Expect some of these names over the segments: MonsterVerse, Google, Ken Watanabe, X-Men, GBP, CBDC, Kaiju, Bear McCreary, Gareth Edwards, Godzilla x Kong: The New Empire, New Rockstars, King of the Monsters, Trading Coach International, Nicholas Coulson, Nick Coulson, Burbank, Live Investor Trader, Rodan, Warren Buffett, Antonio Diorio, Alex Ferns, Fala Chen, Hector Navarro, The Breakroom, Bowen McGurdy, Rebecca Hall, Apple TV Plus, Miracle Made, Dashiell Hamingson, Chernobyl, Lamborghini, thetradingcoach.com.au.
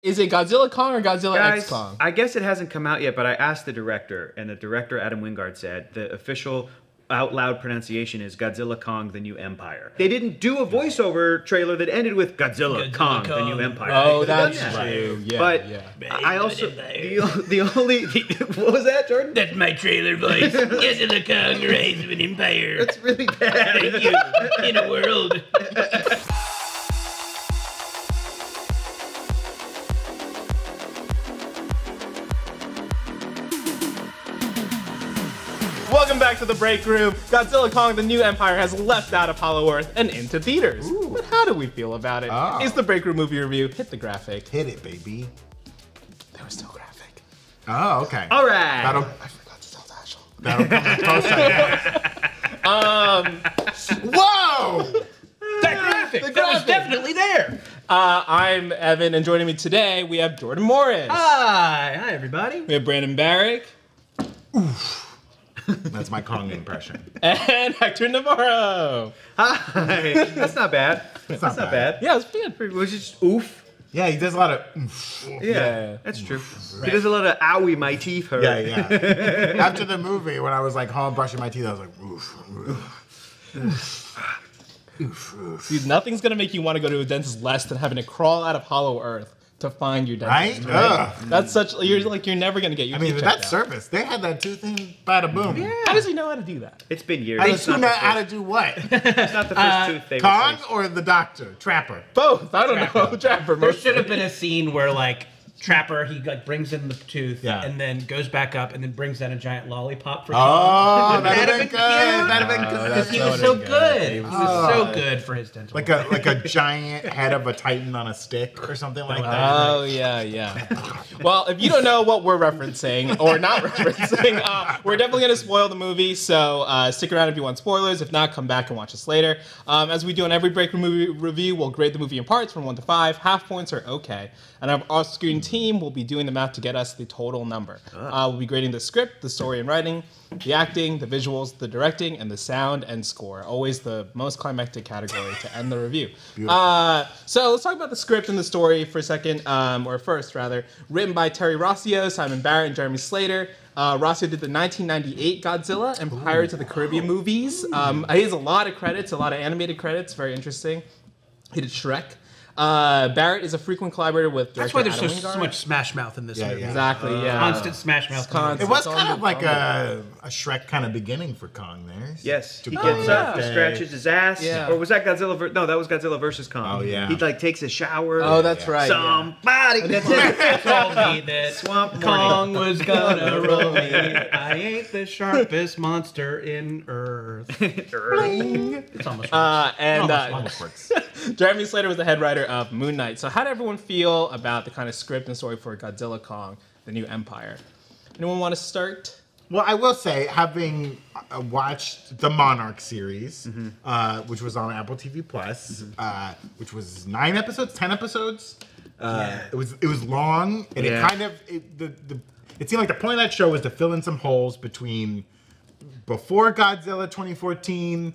Is it Godzilla Kong or Godzilla x Kong? I guess it hasn't come out yet, but I asked the director, and the director, Adam Wingard, said the official out loud pronunciation is Godzilla Kong: The New Empire. They didn't do a voiceover trailer that ended with Godzilla Kong: The New Empire. Oh, that's true. Yeah, but I also the only what was that, Jordan? That's my trailer voice. Godzilla Kong: Rise of an Empire. That's really bad. Thank you. In a world. Welcome back to the break room. Godzilla Kong: The New Empire has left out Apollo Earth and into theaters. Ooh. But how do we feel about it? Oh. It's the break room movie review. Hit the graphic. Hit it, baby. There was no graphic. Oh, okay. All right. I forgot to tell Dashiell. Whoa! That graphic. The graphic was definitely there. I'm Evan, and joining me today we have Jordan Morris. Hi everybody. We have Brandon Barrick. Oof. That's my Kong impression. And Hector Navarro. Hi. That's not bad. That's not bad. Yeah, it's pretty. It was just oof. Yeah, he does a lot of oof. Yeah, that's true. Right. He does a lot of owie, my teeth hurt. Yeah. After the movie, when I was like home brushing my teeth, I was like oof. Dude, nothing's gonna make you want to go to a dentist less than having to crawl out of Hollow Earth to find your dentist, right? That's such, you're never gonna get your teeth checked out. I mean, that service, they had that tooth thing, bada boom. Yeah. How does he know how to do that? It's been years. It's not how to do what? It's not the first tooth they Kong or the doctor? Trapper? Both, I don't know. Trapper. There should have been a scene where like, Trapper, he like brings in the tooth and then goes back up and then brings out a giant lollipop for him. Oh, that'd have been good. That'd have been good. Because he was so good. He was so good for his dental. Like a giant head of a titan on a stick or something like that. Oh, yeah. Well, if you don't know what we're referencing or not referencing, we're definitely going to spoil the movie. So stick around if you want spoilers. If not, come back and watch us later. As we do in every break movie review, we'll grade the movie in parts from 1 to 5. Half points are okay. And our screen team will be doing the math to get us the total number. We'll be grading the script, the story and writing, the acting, the visuals, the directing, and the sound and score. Always the most climactic category to end the review. So let's talk about the script and the story for a second, or first rather. Written by Terry Rossio, Simon Barrett, and Jeremy Slater. Rossio did the 1998 Godzilla and Pirates of the Caribbean movies. He has a lot of credits, a lot of animated credits, very interesting. He did Shrek. Barrett is a frequent collaborator with director Adam Wingard. That's why there's so much Smash Mouth in this movie. Yeah. Exactly, constant Smash Mouth. It was kind of like a Shrek kind of beginning for Kong there. Yes, he gets up, he scratches his ass. Yeah. Or was that Godzilla? No, that was Godzilla versus Kong. Oh, yeah. He like takes a shower. Oh, that's right. Somebody told me that Swamp Kong was gonna roll me. I ain't the sharpest monster in Earth. It's almost works. And almost works. Jeremy Slater was the head writer of Moon Knight. So how did everyone feel about the kind of script and story for Godzilla Kong: The New Empire? Anyone want to start? Well, I will say, having watched the Monarch series, which was on Apple TV Plus, which was 9 episodes, 10 episodes. It was long, and it kind of it seemed like the point of that show was to fill in some holes between. Before Godzilla 2014,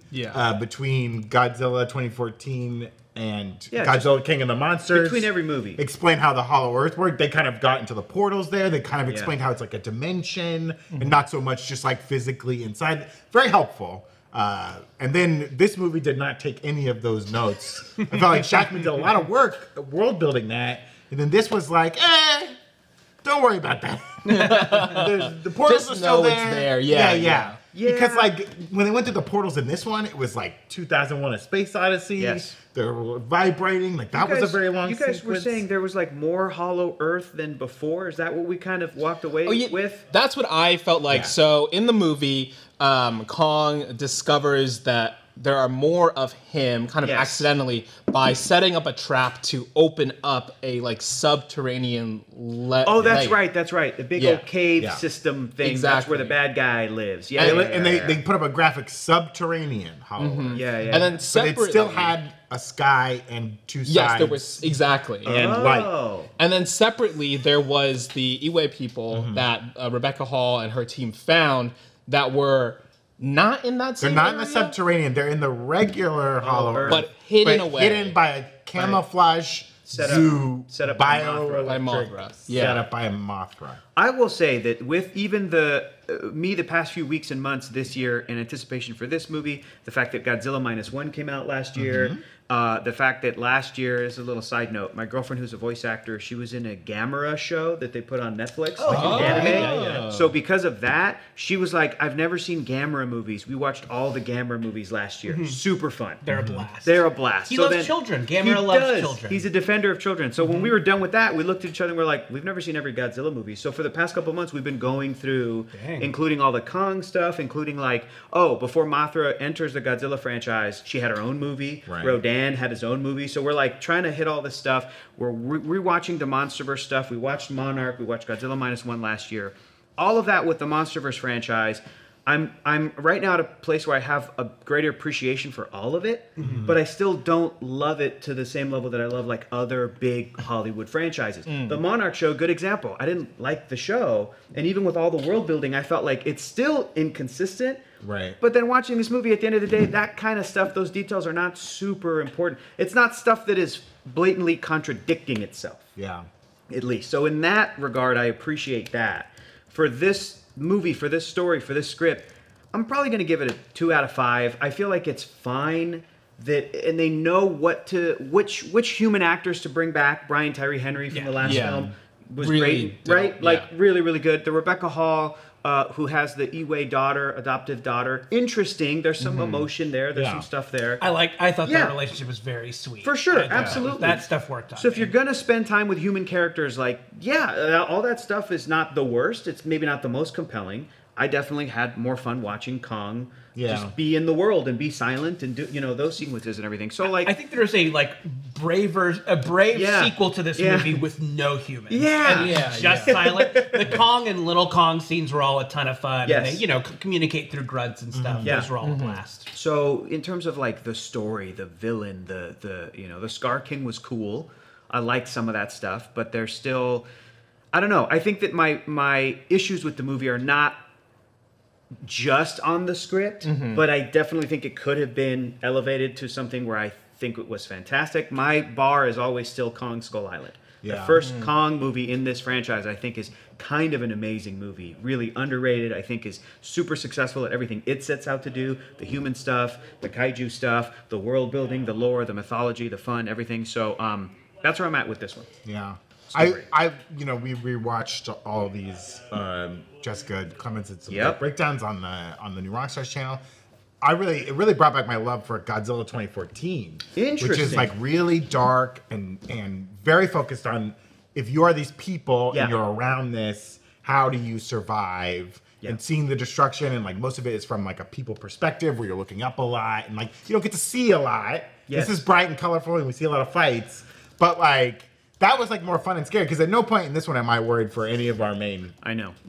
between Godzilla 2014 and Godzilla King of the Monsters. Between every movie. Explain how the Hollow Earth worked. They kind of got into the portals there. They kind of explained how it's like a dimension and not so much just like physically inside. Very helpful. And then this movie did not take any of those notes. I felt like Shackman did a lot of work world building that. And then this was like, don't worry about that. The portals are still there. It's there. Yeah. Because like when they went through the portals in this one, it was like 2001: A Space Odyssey. Yes. They were vibrating. Like that was a very long sequence. You guys were saying there was like more Hollow Earth than before. Is that what we kind of walked away with? That's what I felt like. Yeah. So in the movie, Kong discovers that there are more of him kind of accidentally by setting up a trap to open up a like subterranean layer. That's right. The big old cave system thing. Exactly. That's where the bad guy lives. Yeah. And they put up a graphic subterranean Hollow Earth. And then separately, it still had a sky and two sides. Yes, there was and light. And then separately there was the Iwe people that Rebecca Hall and her team found that were not in that same area? In the subterranean. They're in the regular Hollow Earth. But hidden away. Hidden by a camouflage Set up by Mothra. Yeah. Set up by Mothra. I will say that with even the the past few weeks and months this year in anticipation for this movie, the fact that Godzilla Minus One came out last year, the fact that last year, as a little side note, my girlfriend who's a voice actor, she was in a Gamera show that they put on Netflix, like an anime. Yeah. So because of that, she was like, I've never seen Gamera movies. We watched all the Gamera movies last year. Super fun. They're a blast. He loves children. Gamera loves children. He's a defender of children. So when we were done with that, we looked at each other and we're like, we've never seen every Godzilla movie. So for the past couple months, we've been going through... including all the Kong stuff, including like, oh, before Mothra enters the Godzilla franchise, she had her own movie. Right. Rodan had his own movie. So we're like trying to hit all this stuff. We're rewatching the MonsterVerse stuff. We watched Monarch. We watched Godzilla Minus One last year. All of that with the MonsterVerse franchise. I'm right now at a place where I have a greater appreciation for all of it, but I still don't love it to the same level that I love like other big Hollywood franchises. The Monarch show, good example. I didn't like the show, and even with all the world building, I felt like it's still inconsistent. Right. But then watching this movie at the end of the day, that kind of stuff, those details are not super important. It's not stuff that is blatantly contradicting itself. Yeah. At least. So in that regard, I appreciate that. For this movie, for this story, for this script, I'm probably going to give it a 2 out of 5. I feel like it's fine, that, and they know what to, which human actors to bring back. Brian Tyree Henry from the last film was really great, right? Like really, really good. The Rebecca Hall, who has the Iwe daughter, adoptive daughter. Interesting. There's some emotion there. There's some stuff there. I thought that relationship was very sweet. For sure. Absolutely. That stuff worked on. So if you're going to spend time with human characters, like, all that stuff is not the worst. It's maybe not the most compelling. I definitely had more fun watching Kong just be in the world and be silent and do, you know, those sequences and everything. So like, I think there's a like brave sequel to this movie with no humans. And just silent. The Kong and Little Kong scenes were all a ton of fun. Yes. And they, you know, communicate through grunts and stuff. Those were all a blast. So in terms of like the story, the villain, the you know, the Scar King was cool. I liked some of that stuff, but there's still, I don't know. I think that my issues with the movie are not just on the script, but I definitely think it could have been elevated to something where I think it was fantastic. My bar is always still Kong Skull Island. The first Kong movie in this franchise, I think, is kind of an amazing movie. Really underrated. I think is super successful at everything it sets out to do. The human stuff, the kaiju stuff, the world building, the lore, the mythology, the fun, everything. So that's where I'm at with this one. Yeah. I you know, we rewatched all these Jessica Clemens and some breakdowns on the New Rockstars channel. It really brought back my love for Godzilla 2014, which is like really dark and very focused on, if you are these people and you're around this, how do you survive? And seeing the destruction, and like most of it is from like a people perspective where you're looking up a lot and like you don't get to see a lot. Yes. This is bright and colorful and we see a lot of fights, but like, that was like more fun and scary, because at no point in this one am I worried for any of our main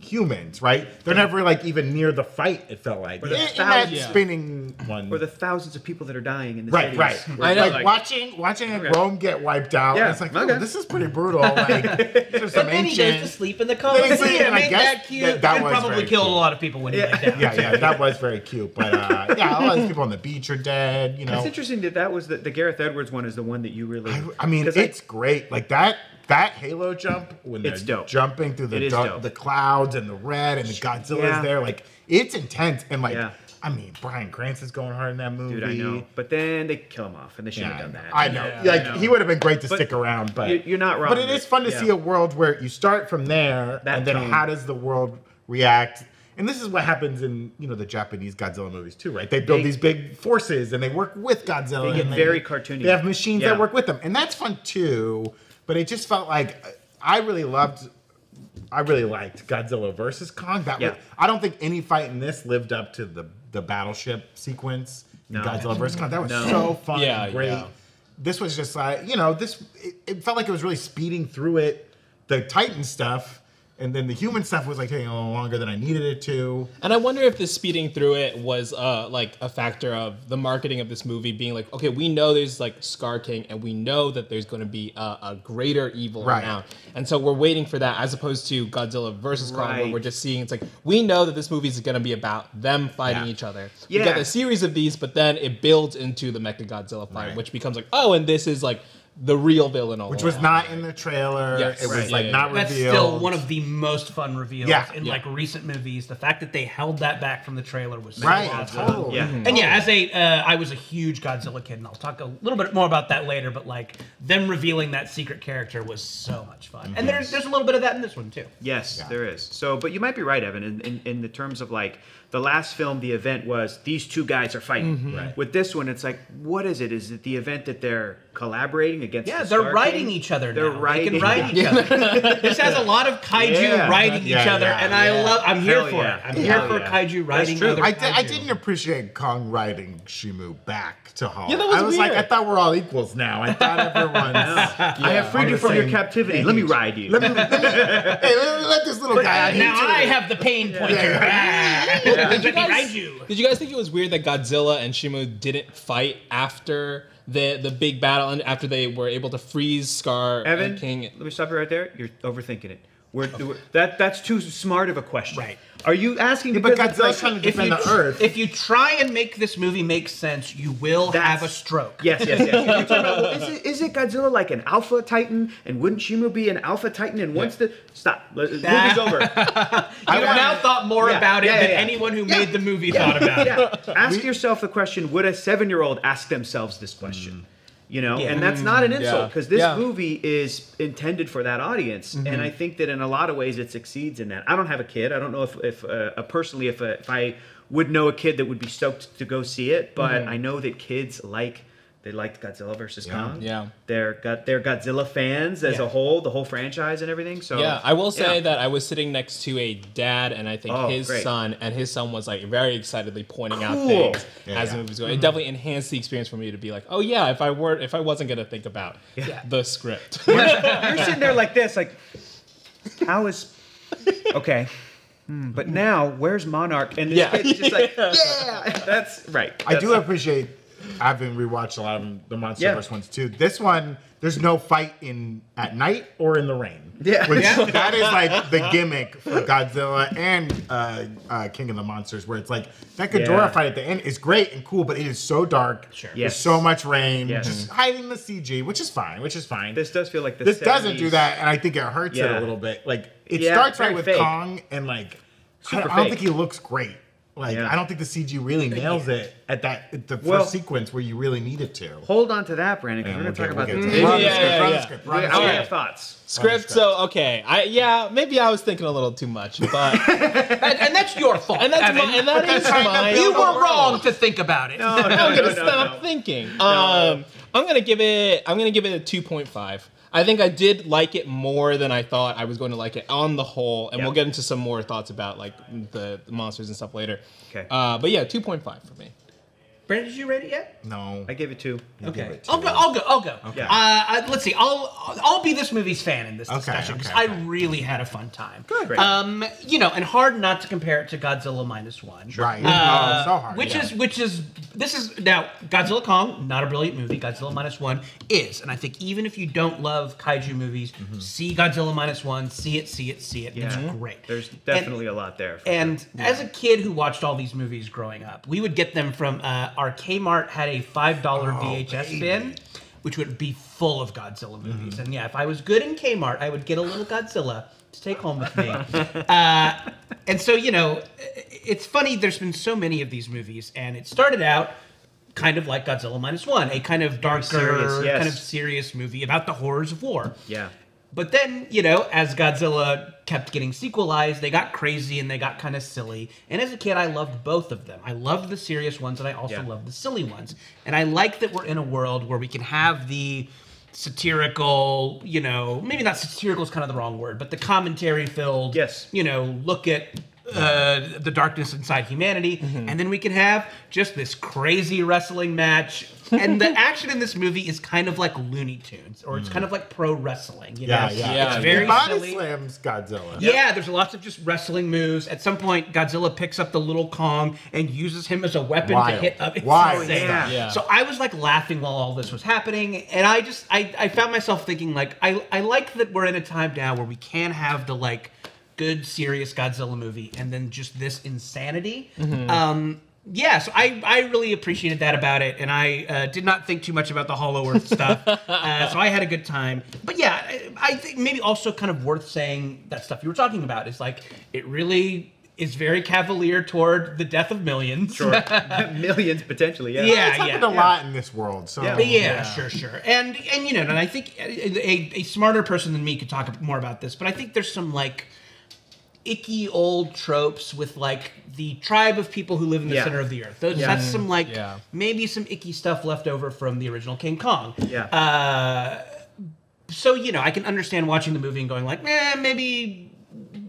humans, right? They're never like even near the fight, it felt like. Or the thousands, spinning one. Or the thousands of people that are dying in the cities. Right. Like watching Rome get wiped out. Yeah. It's like, oh, this is pretty brutal. Like, there's some ancient. Then he goes to sleep in the car. I guess that cute. That was probably killed a lot of people when he went down. Yeah, that was very cute. But yeah, a lot of these people on the beach are dead. You know, it's interesting that was the Gareth Edwards one is the one that you really. I mean, it's great. Like that. That Halo jump, when they're jumping through the clouds and the red and the Godzilla's there, like, it's intense. And, like, I mean, Bryan Cranston's going hard in that movie. Dude, I know. But then they kill him off, and they shouldn't have done that. I know. He would have been great to stick around. But you're not wrong. But it is fun to see a world where you start from there, and then how does the world react? And this is what happens in, you know, the Japanese Godzilla movies too, right? They build these big forces, and they work with Godzilla. They get very cartoony. They have machines that work with them. And that's fun, too. But it just felt like I really liked Godzilla versus Kong. That was, I don't think any fight in this lived up to the battleship sequence in Godzilla versus Kong. That was so fun and great. Yeah. This was just like, you know, it felt like it was really speeding through it. The Titan stuff, and then the human stuff was like taking a little longer than I needed it to. And I wonder if the speeding through it was like a factor of the marketing of this movie being like, okay, we know there's like Scar King, and we know that there's going to be a greater evil now, and so we're waiting for that, as opposed to Godzilla versus Kong, where we're just seeing, it's like, we know that this movie is going to be about them fighting each other. Yeah. We got a series of these, but then it builds into the Mechagodzilla fight, which becomes like, oh, and this is like the real villain all which was not in the trailer. Yes. It was like not revealed. That's still one of the most fun reveals in like recent movies. The fact that they held that back from the trailer was so awesome. Totally. Yeah. Mm-hmm. And yeah, as a I was a huge Godzilla kid, and I'll talk a little bit more about that later, but like them revealing that secret character was so much fun. Mm-hmm. And there's a little bit of that in this one too. Yes, there is. So but you might be right, Evan, in the terms of like the last film, the event was these two guys are fighting. Mm-hmm. Right. With this one, it's like, what is it? Is it the event that they're collaborating against? Yeah, they're writing each other now. They can write each other. This has a lot of kaiju writing each other, and I love. I'm here for it. I'm here for kaiju writing. That's true. I didn't appreciate Kong writing Shimu back to Hall. Yeah, that was weird. Like, I thought we're all equals now. I thought everyone. I have freed you from your captivity. Let me ride you. Let this little guy. Now I have the pain pointer. Did you guys think it was weird that Godzilla and Shimu didn't fight after the big battle and after they were able to freeze Scar and King? Let me stop you right there. You're overthinking it. That's too smart of a question. Right. Are you asking because Godzilla's like, trying to defend the Earth? If you try and make this movie make sense, you will have a stroke. Yes. You're talking about, well, is it Godzilla like an alpha titan? And wouldn't Shimu be an alpha titan? And once the... Stop. Movie's over. I've now thought more about it than anyone who made the movie thought about it. Ask yourself the question, would a 7-year-old ask themselves this question? You know, and that's not an insult because this movie is intended for that audience, and I think that in a lot of ways it succeeds in that. I don't have a kid. I don't know if I would know a kid that would be stoked to go see it, but I know that kids liked Godzilla versus Kong. Yeah, they're Godzilla fans as a whole, the whole franchise and everything. So I will say that I was sitting next to a dad, and I think son, and his son was like very excitedly pointing out things as the movie was going. It definitely enhanced the experience for me to be like, oh yeah, if I wasn't gonna think about the script. You're sitting there like this, like how is okay. But now where's Monarch? And this kid's just like that's right. I do appreciate. I've been rewatched a lot of the MonsterVerse ones too. This one, there's no fight at night or in the rain. Yeah, which that is like the gimmick for Godzilla and King of the Monsters, where it's like that Ghidorah fight at the end is great and cool, but it is so dark. Sure. There's so much rain, just hiding the CG, which is fine. This does feel like this doesn't do that, and I think it hurts it a little bit. Like it starts right with fake. Kong, and like I don't think he looks great. Like I don't think the CG really nails it at the first sequence where you really need it to. Hold on to that, Brandon. Because we're gonna talk about this. I have thoughts. Script. So maybe I was thinking a little too much, but and that's your fault. And that's mine. And that is mine. You were wrong to think about it. No, I'm gonna stop thinking. I'm gonna give it a 2.5. I think I did like it more than I thought I was going to like it on the whole, and we'll get into some more thoughts about like the monsters and stuff later. Okay. But yeah, 2.5 for me. Brandon, did you rate it yet? No, I gave it 2. Okay, I'll go. Okay. Let's see. I'll be this movie's fan in this discussion because I really had a fun time. Good. You know, and hard not to compare it to Godzilla Minus One. Right. So hard. Which is now Godzilla Kong, not a brilliant movie. Godzilla Minus One is, and I think even if you don't love kaiju movies, see Godzilla Minus One. See it. Yeah. It's great. There's definitely a lot there. As a kid who watched all these movies growing up, we would get them from. Our Kmart had a $5 VHS bin, which would be full of Godzilla movies. And yeah, if I was good in Kmart, I would get a little Godzilla to take home with me. And so, you know, it's funny, there's been so many of these movies, and it started out kind of like Godzilla Minus One, a kind of darker, kind of serious movie about the horrors of war. Yeah. But then, you know, as Godzilla kept getting sequelized, they got crazy and they got kind of silly. And as a kid, I loved both of them. I loved the serious ones and I also loved the silly ones. And I like that we're in a world where we can have the satirical, you know, maybe not satirical is kind of the wrong word, but the commentary filled, you know, look at the darkness inside humanity. And then we can have just this crazy wrestling match. And the action in this movie is kind of like Looney Tunes, or it's kind of like pro wrestling. You know? It's very silly. Body slams Godzilla. Yeah, there's lots of just wrestling moves. At some point, Godzilla picks up the little Kong and uses him as a weapon to hit up. So I was like laughing while all this was happening, and I just I found myself thinking like I like that we're in a time now where we can have the like good serious Godzilla movie and then just this insanity. yeah, so I really appreciated that about it, and I did not think too much about the Hollow Earth stuff, so I had a good time. But yeah, I think maybe also kind of worth saying that stuff you were talking about is like, it really is very cavalier toward the death of millions. Sure. Millions, potentially, yeah. Yeah, it's happened a lot in this world, so... Yeah, sure. And, you know, and I think a smarter person than me could talk more about this, but I think there's some, like... icky old tropes with like the tribe of people who live in the center of the earth. That's some like maybe some icky stuff left over from the original King Kong. Yeah. So you know, I can understand watching the movie and going like, maybe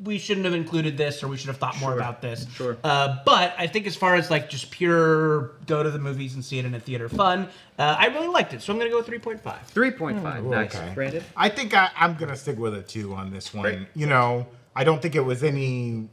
we shouldn't have included this, or we should have thought more about this. Sure. But I think as far as like just pure go to the movies and see it in a theater fun, I really liked it. So I'm gonna go 3.5. 3.5. Nice. Okay. Brandon? I think I'm gonna stick with it too on this one. Great. You know. I don't think it was any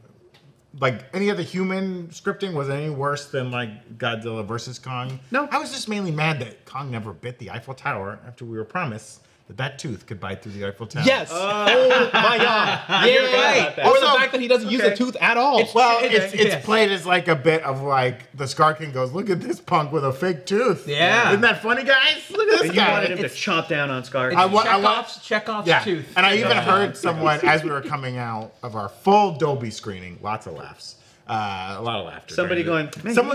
of the human scripting was any worse than like Godzilla versus Kong. No. I was just mainly mad that Kong never bit the Eiffel Tower after we were promised that that tooth could bite through the Eiffel Tower. Yes. Oh my God. Yeah. Or the fact that he doesn't use a tooth at all. It's played as like a bit of like the Scar King goes, look at this punk with a fake tooth. Yeah. Isn't that funny, guys? Look at this guy. You wanted him to chop down on Scar King. Chekhov's tooth. And I even heard someone as we were coming out of our full Dolby screening, lots of laughs. A lot of laughter. Someone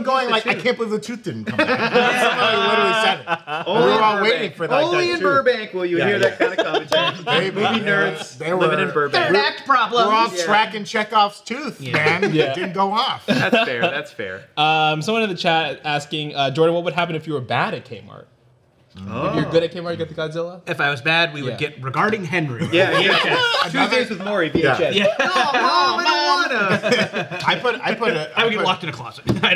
going like, I can't believe the tooth didn't come out. Somebody literally said it. We were all waiting for that. Only in Burbank will you hear that kind of commentary. Movie nerds living in Burbank. They're an act problem. We're all tracking Chekhov's tooth, man. It didn't go off. That's fair. That's fair. Someone in the chat asking, Jordan, what would happen if you were bad at Kmart? Oh. If you're good at Gamera, you get the Godzilla? If I was bad, we would get Regarding Henry. Yeah, VHS. Tuesdays with Maury, VHS. Yeah. No, I would get locked in a closet. I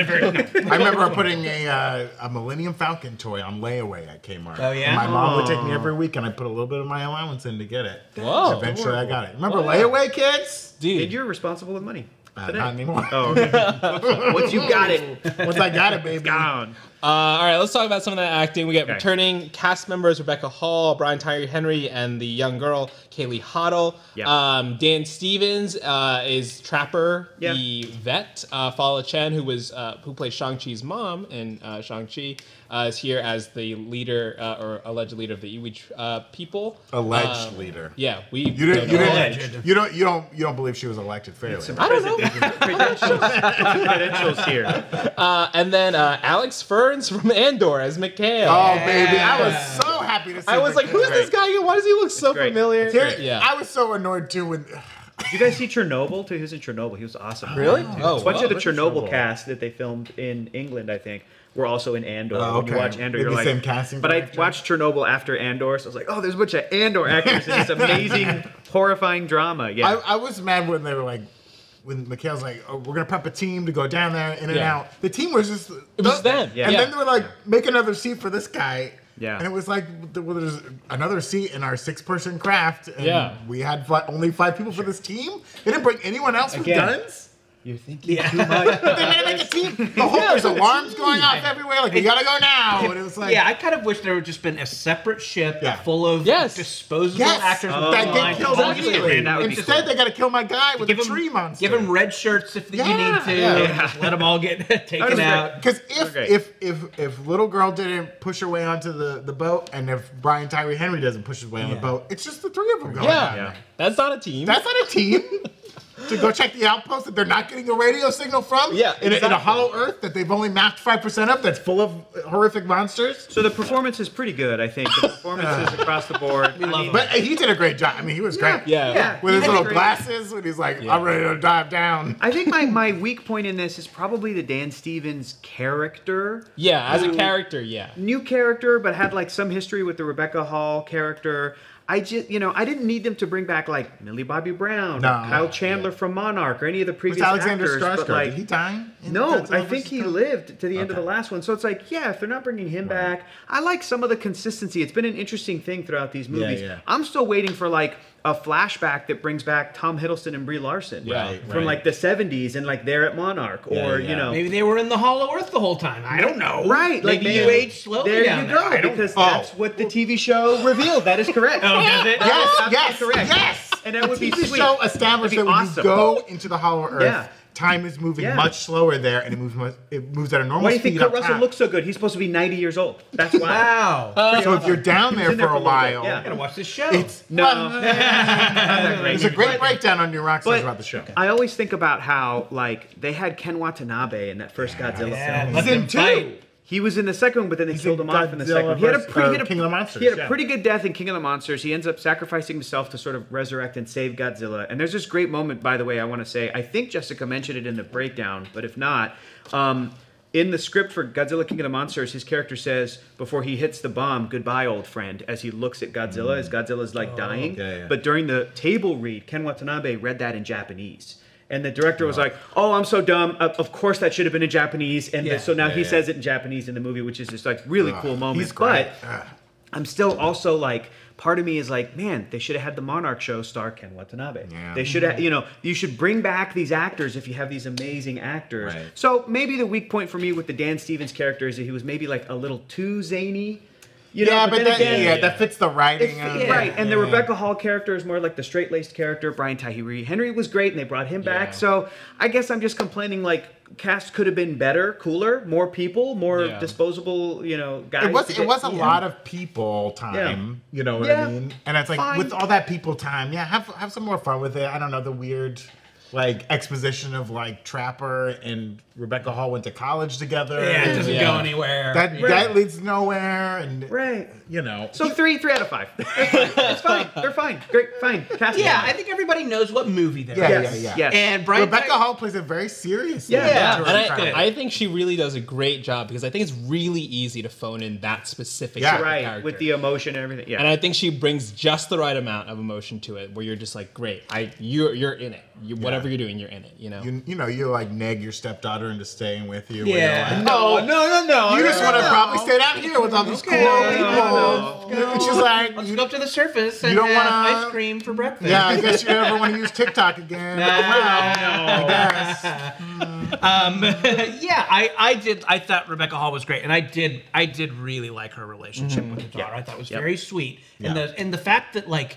remember putting a Millennium Falcon toy on layaway at Kmart. Oh, yeah? And my mom would take me every week, and I put a little bit of my allowance in to get it. Whoa. Eventually, I got it. Remember layaway, kids? Dude. And you're responsible with money. Not anymore. Oh, okay. Once you got it. Once I got it, baby. It's gone. All right, let's talk about some of the acting. We got returning cast members, Rebecca Hall, Brian Tyree Henry, and the young girl, Kaylee Hoddle. Yep. Dan Stevens is Trapper, the vet. Fala Chen, who plays Shang-Chi's mom in Shang-Chi, is here as the leader or alleged leader of the Iwi people. Alleged leader. Yeah, you don't believe she was elected fairly. I don't know. Credentials here. And then Alex Ferns from Andor as Mikhail. Oh baby, I was so happy to see. I was like, who's this guy? Why does he look so familiar? I was so annoyed too when. Did you guys see Chernobyl too? He was in Chernobyl. He was awesome. Really? Oh, a bunch of the Chernobyl cast that they filmed in England, I think. We're also in Andor. Oh, okay. When you watch Andor, you're like, same casting I watched Chernobyl after Andor, so I was like, oh, there's a bunch of Andor actors in this amazing, horrifying drama. Yeah. I was mad when they were like, when Mikhail's like, oh, we're gonna prep a team to go down there, in and out. The team was just them. Yeah. And then they were like, make another seat for this guy. Yeah. And it was like, well, there's another seat in our 6-person craft, and we had only 5 people for this team. They didn't bring anyone else with guns. You're thinking too much. But they made it like a team. The whole there's alarms going off everywhere. Like, we gotta go now. And it was like, I kind of wish there would just been a separate ship full of disposable actors that get killed immediately. Instead, they gotta kill my guy with a tree monster. Give him red shirts if you need to. Just let them all get taken out. Because if little girl didn't push her way onto the boat, and if Brian Tyree Henry doesn't push his way on the boat, it's just the 3 of them going. Yeah, that's not a team. That's not a team. To go check the outpost that they're not getting a radio signal from? Yeah, in a hollow earth that they've only mapped 5% of that's full of horrific monsters? So the performance is pretty good, I think. The performances across the board. But he did a great job. I mean, he was great. Yeah. With his little glasses, when he's like, I'm ready to dive down. I think my weak point in this is probably the Dan Stevens character. Yeah, as a character, new character, but had like some history with the Rebecca Hall character. I just, you know, I didn't need them to bring back like Millie Bobby Brown, or Kyle Chandler from Monarch, or any of the previous actors. But, like, did he die? No, I think he lived to the end of the last one. So it's like, if they're not bringing him back, I like some of the consistency. It's been an interesting thing throughout these movies. Yeah, yeah. I'm still waiting for like a flashback that brings back Tom Hiddleston and Brie Larson from like the 70s and like they're at Monarch, or you know, maybe they were in the Hollow Earth the whole time. I don't know. Right? Like maybe you age slowly. There you go. Because that's what the TV show revealed. That is correct. Oh, does it? Yes. Correct. Yes. And that would be sweet. The TV show established that when you go into the Hollow Earth, time is moving much slower there, and it moves at a normal speed. Why do you think Kurt Russell looks so good? He's supposed to be 90 years old. That's why. Wow. So if you're down there for a while, I'm gonna watch this show. It's not that great. There's a great breakdown on New Rockstars about the show. I always think about how like they had Ken Watanabe in that first Godzilla film. He's in two. He was in the second one, but then they killed him off in the second one. He had a pretty good death in King of the Monsters. He ends up sacrificing himself to sort of resurrect and save Godzilla. And there's this great moment, by the way, I want to say. I think Jessica mentioned it in the breakdown, but if not, in the script for Godzilla King of the Monsters, his character says, before he hits the bomb, "Goodbye, old friend," as he looks at Godzilla, as Godzilla's like dying. Okay, yeah. But during the table read, Ken Watanabe read that in Japanese. And the director was like, "Oh, I'm so dumb. Of course that should have been in Japanese." And so now he says it in Japanese in the movie, which is just like really cool moment. But I'm still also like, part of me is like, man, they should have had the Monarch show star Ken Watanabe. Yeah. They should have, you know, you should bring back these actors if you have these amazing actors. Right. So maybe the weak point for me with the Dan Stevens character is that he was maybe like a little too zany. You know, but then again, that fits the writing. And the Rebecca Hall character is more like the straight-laced character. Brian Tyree Henry was great, and they brought him back. So I guess I'm just complaining, like, cast could have been better, cooler, more people, more disposable, you know, guys. It was a lot of people time, you know what I mean? And it's like, with all that people time, have some more fun with it. I don't know, the weird... like exposition of like Trapper and Rebecca Hall went to college together. Yeah, it doesn't go anywhere. That leads nowhere. And you know. So three out of five. It's fine. They're fine. Great. Fine. Cast I think everybody knows what movie they're in. Yes. And Rebecca Hall plays it very seriously. I think she really does a great job because I think it's really easy to phone in that specific character with the emotion and everything. Yeah. And I think she brings just the right amount of emotion to it, where you're just like, great, you're in it. Whatever you're doing, you're in it. You know. You know. You like nag your stepdaughter into staying with you. Yeah. Like, no. You just want to probably stay down here with all these cool people. She's like, let's go up to the surface and have ice cream for breakfast. Yeah. I guess you never want to use TikTok again. No. I guess. I did. I thought Rebecca Hall was great, and I did really like her relationship with the daughter. I thought it was very sweet, and the fact that like.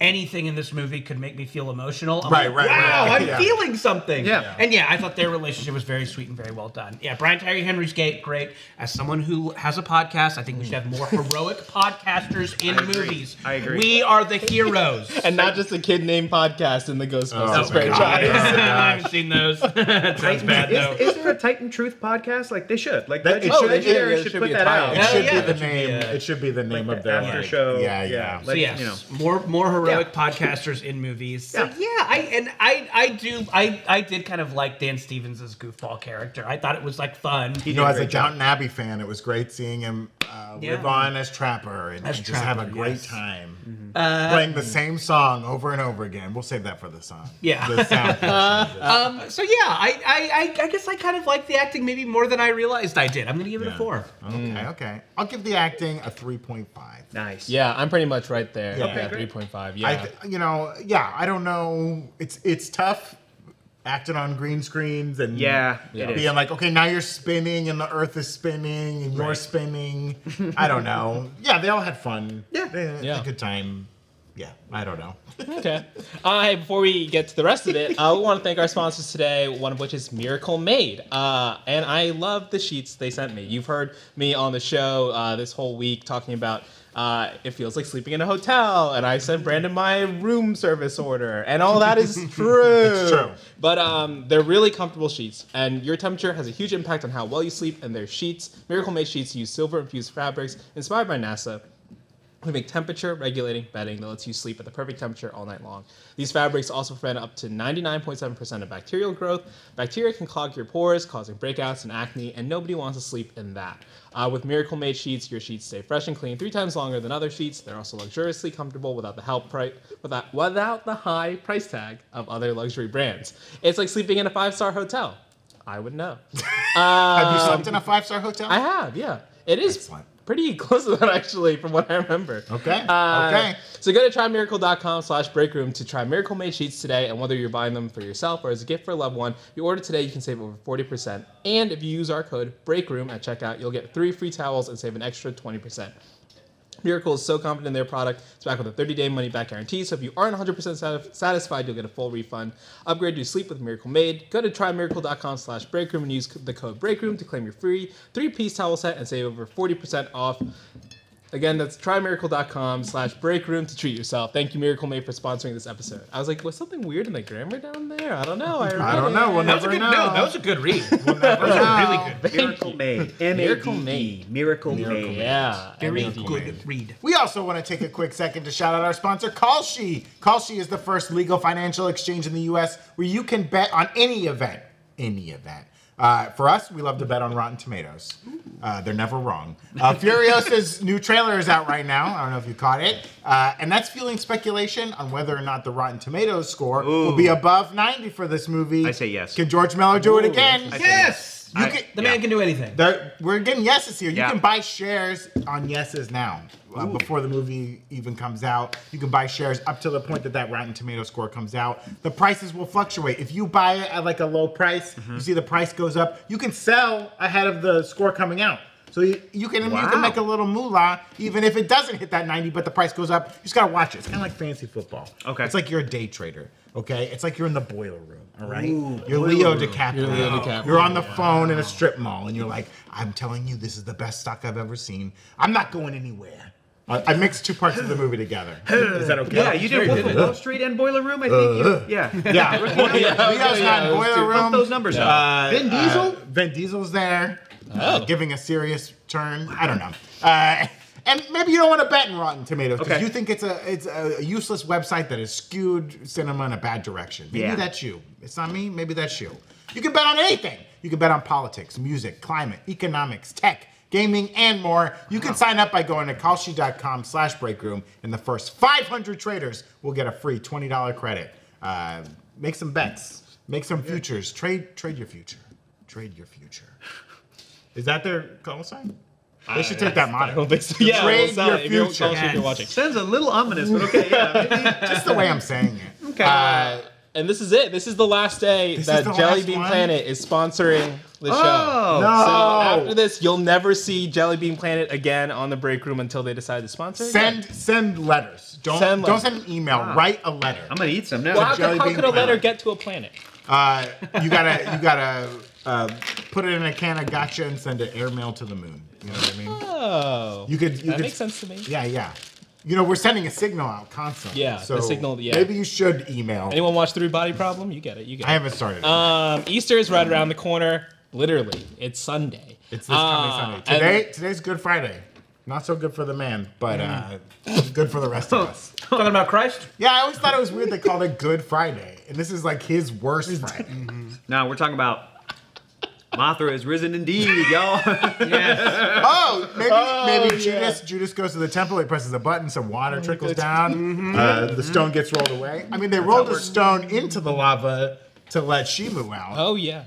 Anything in this movie could make me feel emotional. I'm like, wow, I'm feeling something. Yeah. And I thought their relationship was very sweet and very well done. Yeah, Brian Tyree Henry's great. As someone who has a podcast, I think we should have more heroic podcasters in movies. I agree. We are the heroes. And not just a kid named podcast in the Ghostbusters franchise. I haven't seen those. That sounds bad, though. Is there a Titan Truth podcast? Like, they should. Like, they should put that out. It should be the name. It should be the name of their after show. Yeah. So, yes, more heroic podcasters in movies. So, I did kind of like Dan Stevens' goofball character. I thought it was like fun. As a Downton Abbey fan, it was great seeing him live on as Trapper and just have a great time. Playing the same song over and over again. We'll save that for the song. Yeah. The sound I guess I kind of liked the acting maybe more than I realized I did. I'm going to give it a 4. Okay. I'll give the acting a 3.5. Nice. Yeah, I'm pretty much right there. Yeah, 3.5. Yeah. I don't know. It's tough acting on green screens and being like, okay, now you're spinning and the earth is spinning and you're spinning. I don't know. Yeah, they all had fun. Yeah. They had a good time. Yeah, I don't know. Okay. Before we get to the rest of it, we want to thank our sponsors today, one of which is Miracle Made. And I love the sheets they sent me. You've heard me on the show this whole week talking about it feels like sleeping in a hotel, and I sent Brandon my room service order, and all that is true. It's true. But they're really comfortable sheets, and your temperature has a huge impact on how well you sleep, and their sheets, Miracle Made sheets, use silver-infused fabrics inspired by NASA. We make temperature-regulating bedding that lets you sleep at the perfect temperature all night long. These fabrics also prevent up to 99.7% of bacterial growth. Bacteria can clog your pores, causing breakouts and acne, and nobody wants to sleep in that. With Miracle Made sheets, your sheets stay fresh and clean 3 times longer than other sheets. They're also luxuriously comfortable without the high price tag of other luxury brands. It's like sleeping in a 5-star hotel. I would know. Have you slept in a 5-star hotel? I have, yeah. It is. Excellent. Pretty close to that, actually, from what I remember. Okay. So go to TryMiracle.com/breakroom to try Miracle Made sheets today, and whether you're buying them for yourself or as a gift for a loved one, you order today, you can save over 40%. And if you use our code BREAKROOM at checkout, you'll get 3 free towels and save an extra 20%. Miracle is so confident in their product, it's back with a 30-day money-back guarantee, so if you aren't 100% satisfied, you'll get a full refund. Upgrade to sleep with Miracle Made. Go to trymiracle.com/breakroom and use the code breakroom to claim your free 3-piece towel set and save over 40% off. Again, that's trymiracle.com/breakroom to treat yourself. Thank you, Miracle Made, for sponsoring this episode. I was like, was something weird in the grammar down there? I don't know. I don't know. We'll never know. No, that was a good read. We'll never know. That was a really good Miracle Made. M-A-D-E. Miracle Made. Yeah. Very good read. We also want to take a quick second to shout out our sponsor, Kalshi. Kalshi is the first legal financial exchange in the U.S. where you can bet on any event. Any event. For us, we love to bet on Rotten Tomatoes. They're never wrong. Furiosa's new trailer is out right now. I don't know if you caught it. And that's fueling speculation on whether or not the Rotten Tomatoes score will be above 90 for this movie. I say yes. Can George Miller do it again? Yes! The man can do anything. We're getting yeses here. You can buy shares on yeses now. Before the movie even comes out. You can buy shares up to the point that Rotten Tomato score comes out. The prices will fluctuate. If you buy it at like a low price, you see the price goes up. You can sell ahead of the score coming out. So you can make a little moolah, even if it doesn't hit that 90, but the price goes up. You just gotta watch it. It's kind of like fantasy football. Okay. It's like you're a day trader. Okay. It's like you're in the boiler room. All right. Ooh, you're Leo DiCaprio. You're on the phone in a strip mall, and you're like, I'm telling you, this is the best stock I've ever seen. I'm not going anywhere. I mixed two parts of the movie together. Is that okay? Yeah, you did Wolf of Wall Street and Boiler Room, I think. Boiler Room. Pump those numbers up. Vin Diesel? Vin Diesel's there. Giving a serious turn. I don't know. And maybe you don't want to bet in Rotten Tomatoes because you think it's a useless website that has skewed cinema in a bad direction. Maybe that's you. It's not me. Maybe that's you. You can bet on anything. You can bet on politics, music, climate, economics, tech, gaming, and more. You can sign up by going to kalshi.com/breakroom, and the first 500 traders will get a free $20 credit. Make some bets. Make some futures. Trade your future. Trade your future. Is that their call sign? They should take that motto. Yeah, trade your future. Sounds a little ominous, but okay. Yeah, just the way I'm saying it. Okay. And this is it. This is the last day that Jelly Bean Planet is sponsoring the show. No. So after this, you'll never see Jelly Bean Planet again on the break room until they decide to sponsor. Send letters. Don't send an email. Write a letter. I'm gonna eat some now. How could a letter get to a planet? You gotta put it in a can of gotcha and send it airmail to the moon. You know what I mean? Oh. That makes sense to me. Yeah, yeah. You know, we're sending a signal out constantly. Yeah, so the signal, maybe you should email. Anyone watch Three Body Problem? You get it, I haven't started. Easter is right around the corner. Literally, it's Sunday. It's this coming Sunday. Today's Good Friday. Not so good for the man, but good for the rest of us. Talking about Christ? Yeah, I always thought it was weird they called it Good Friday. And this is like his worst Friday. No, we're talking about Mothra is risen indeed, y'all. Yes. Maybe Judas goes to the temple, he presses a button, some water trickles down, the stone gets rolled away. I mean, they rolled the stone into the lava to let Shimu out. Oh, yeah.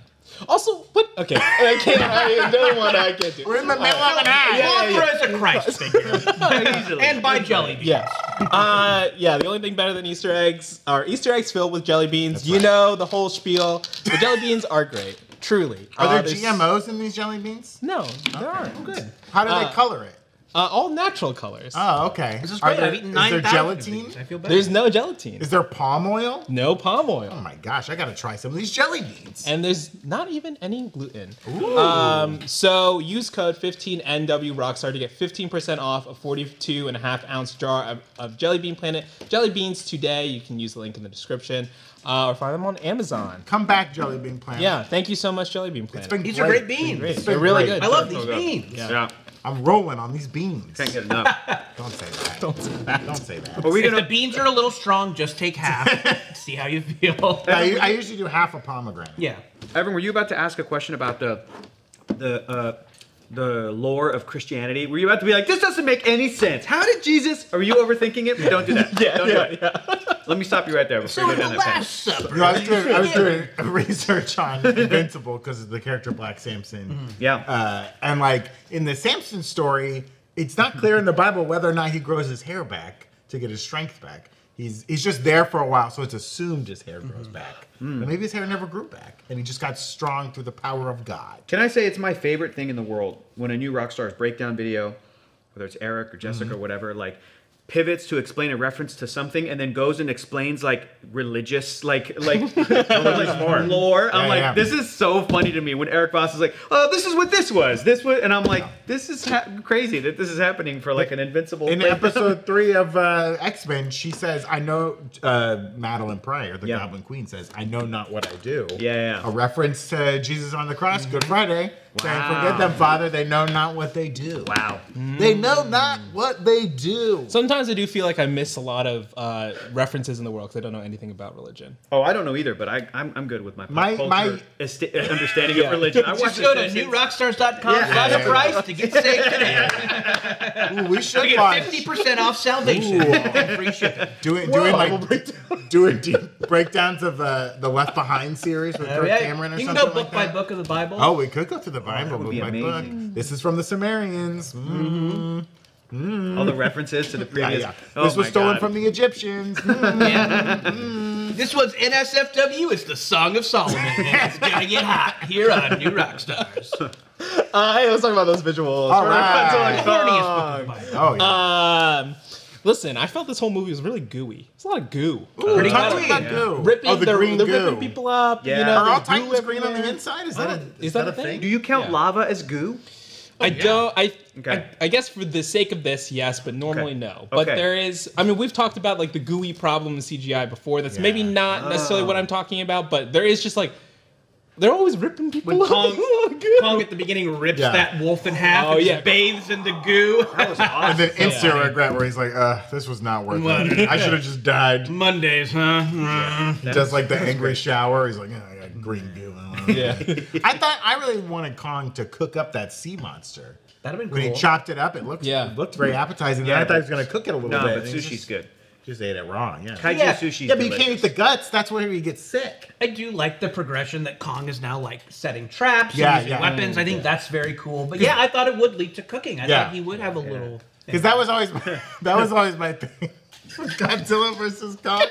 Also, what? Okay, I can't do it. We're in the middle of an act. Mothra is a Christ figure. And by jelly beans. Yeah. The only thing better than Easter eggs are Easter eggs filled with jelly beans. That's know the whole spiel. The jelly beans are great. Truly. Are there GMOs in these jelly beans? No, there aren't. Good. How do they color it? All natural colors. Oh, okay. This is great. I've eaten 9,000. Is there gelatine? I feel better. There's no gelatine. Is there palm oil? No palm oil. Oh my gosh, I gotta try some of these jelly beans. And there's not even any gluten. Ooh. So use code 15NWRockstar to get 15% off a 42.5-ounce jar of Jelly Bean Planet jelly beans today. You can use the link in the description. Or find them on Amazon. Come back, Jelly Bean Planet. Yeah, thank you so much, Jelly Bean Planet. These are great beans. They're really good. I love these beans. Yeah. I'm rolling on these beans. Can't get enough. Don't say that. Don't say that. Don't say that. If the beans are a little strong, just take half. See how you feel. Yeah, I usually do half a pomegranate. Yeah. Evan, were you about to ask a question about the lore of Christianity? Were you about to be like, this doesn't make any sense? How did Jesus? Are you overthinking it? Yeah. Don't do that. Don't do it. Let me stop you right there. So in the Last Supper. I was doing research on Invincible because of the character Black Samson. And like in the Samson story, it's not clear in the Bible whether or not he grows his hair back to get his strength back. He's just there for a while, so it's assumed his hair grows back. But maybe his hair never grew back, and he just got strong through the power of God. Can I say it's my favorite thing in the world when a new Rockstars breakdown video whether it's Eric or Jessica or whatever, like pivots to explain a reference to something and then goes and explains like religious like lore. I'm like, this is so funny to me when Eric Voss is like, oh, this is what this was. This was, and I'm like, this is crazy that this is happening for like an Invincible. In episode 3 of X-Men, she says, I know, Madeline Pryor, the Goblin Queen, says, I know not what I do. A reference to Jesus on the cross, Good Friday. Wow. Forget them, Father. They know not what they do. Wow. They know not what they do. Sometimes I do feel like I miss a lot of references in the world because I don't know anything about religion. Oh, I don't know either, but I'm good with my culture understanding of religion. I just go to newrockstars.com price to get saved today. Ooh, we should to get 50% off salvation. Free shipping. Doing deep breakdowns of the Left Behind series with Kirk Cameron or something like that. You can go book by book of the Bible. Oh, we could go to the Bible book by book. This is from the Sumerians. All the references to the previous. Oh, this was stolen from the Egyptians. This one's NSFW. It's the Song of Solomon. And it's gonna get hot here on New Rockstars. Let's talk about those visuals. All right. Listen, I felt this whole movie was really gooey. It's a lot of goo. Pretty gooey. They're ripping people up. Yeah. You know, are all Titans green on the inside? Is that a thing? Do you count lava as goo? Oh, I don't. I guess for the sake of this, yes, but normally no. But there is. I mean, we've talked about like the gooey problem in CGI before. That's maybe not necessarily what I'm talking about, but there is just like. They're always ripping people up. Kong at the beginning rips that wolf in half and bathes in the goo. That was awesome. And then instant regret where he's like, this was not worth it. I should have just died. Mondays, huh? He does like the angry shower. He's like, I got green goo. I really wanted Kong to cook up that sea monster. That'd have been cool. When he chopped it up, it looked very appetizing. Yeah, I thought he was going to cook it a little bit. No, but sushi's good. Just ate it wrong, Kaiju sushi. Yeah, but you can't eat the guts. That's where you get sick. I do like the progression that Kong is now like setting traps, and using weapons. I think that's very cool. But I thought it would lead to cooking. I thought he would have a little. Because that was always my thing. Godzilla versus Kong.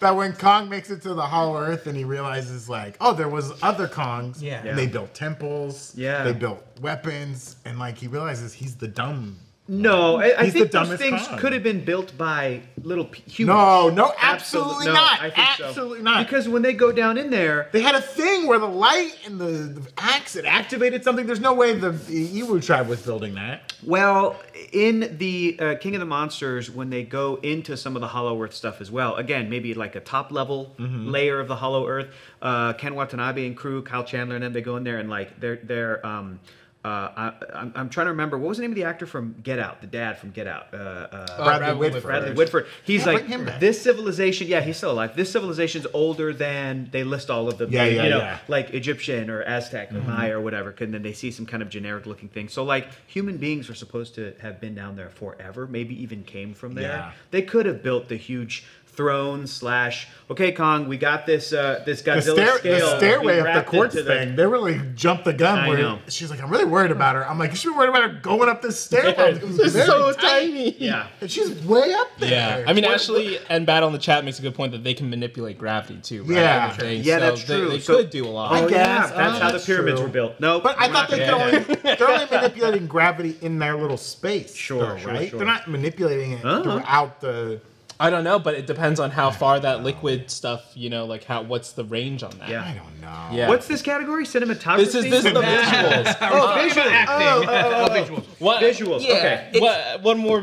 That when Kong makes it to the Hollow Earth and he realizes like, oh, there was other Kongs. Yeah. And they built temples. Yeah. They built weapons, and like he realizes he's the dumb. No, I think those things could have been built by little humans. No, absolutely not. I think absolutely not. Because when they go down in there, they had a thing where the light and the axe it activated something. There's no way the Iwu tribe was building that. Well, in the King of the Monsters, when they go into some of the Hollow Earth stuff as well, again, maybe like a top level layer of the Hollow Earth. Ken Watanabe and crew, Kyle Chandler and them, they go in there and like they're I'm trying to remember, what was the name of the actor from Get Out, the dad from Get Out? Bradley Whitford. He's like, this civilization, he's still alive. This civilization's older than, they list all of them, like Egyptian or Aztec or Maya or whatever, and then they see some kind of generic looking thing. So like, human beings were supposed to have been down there forever, maybe even came from there. Yeah. They could have built the huge throne / okay, Kong, we got this this Godzilla scale. The stairway of the quartz thing, they really jumped the gun. She's like, I'm really worried about her. I'm like, you should be worried about her going up this stairway. It's so tiny. Yeah. And she's way up there. Yeah. I mean, actually, and Battle in the chat makes a good point that they can manipulate gravity too. Right? Yeah. Yeah, that's true. They could do a lot. I guess. That's how the pyramids were built. No, but I thought they're only manipulating gravity in their little space. Sure, right? They're not manipulating it throughout the... I don't know, but it depends on how far that liquid stuff, you know, like what's the range on that? Yeah. I don't know. Yeah. What's this category? Cinematography? This is the visuals. Visual acting. Visuals. Visuals. Yeah, okay. One more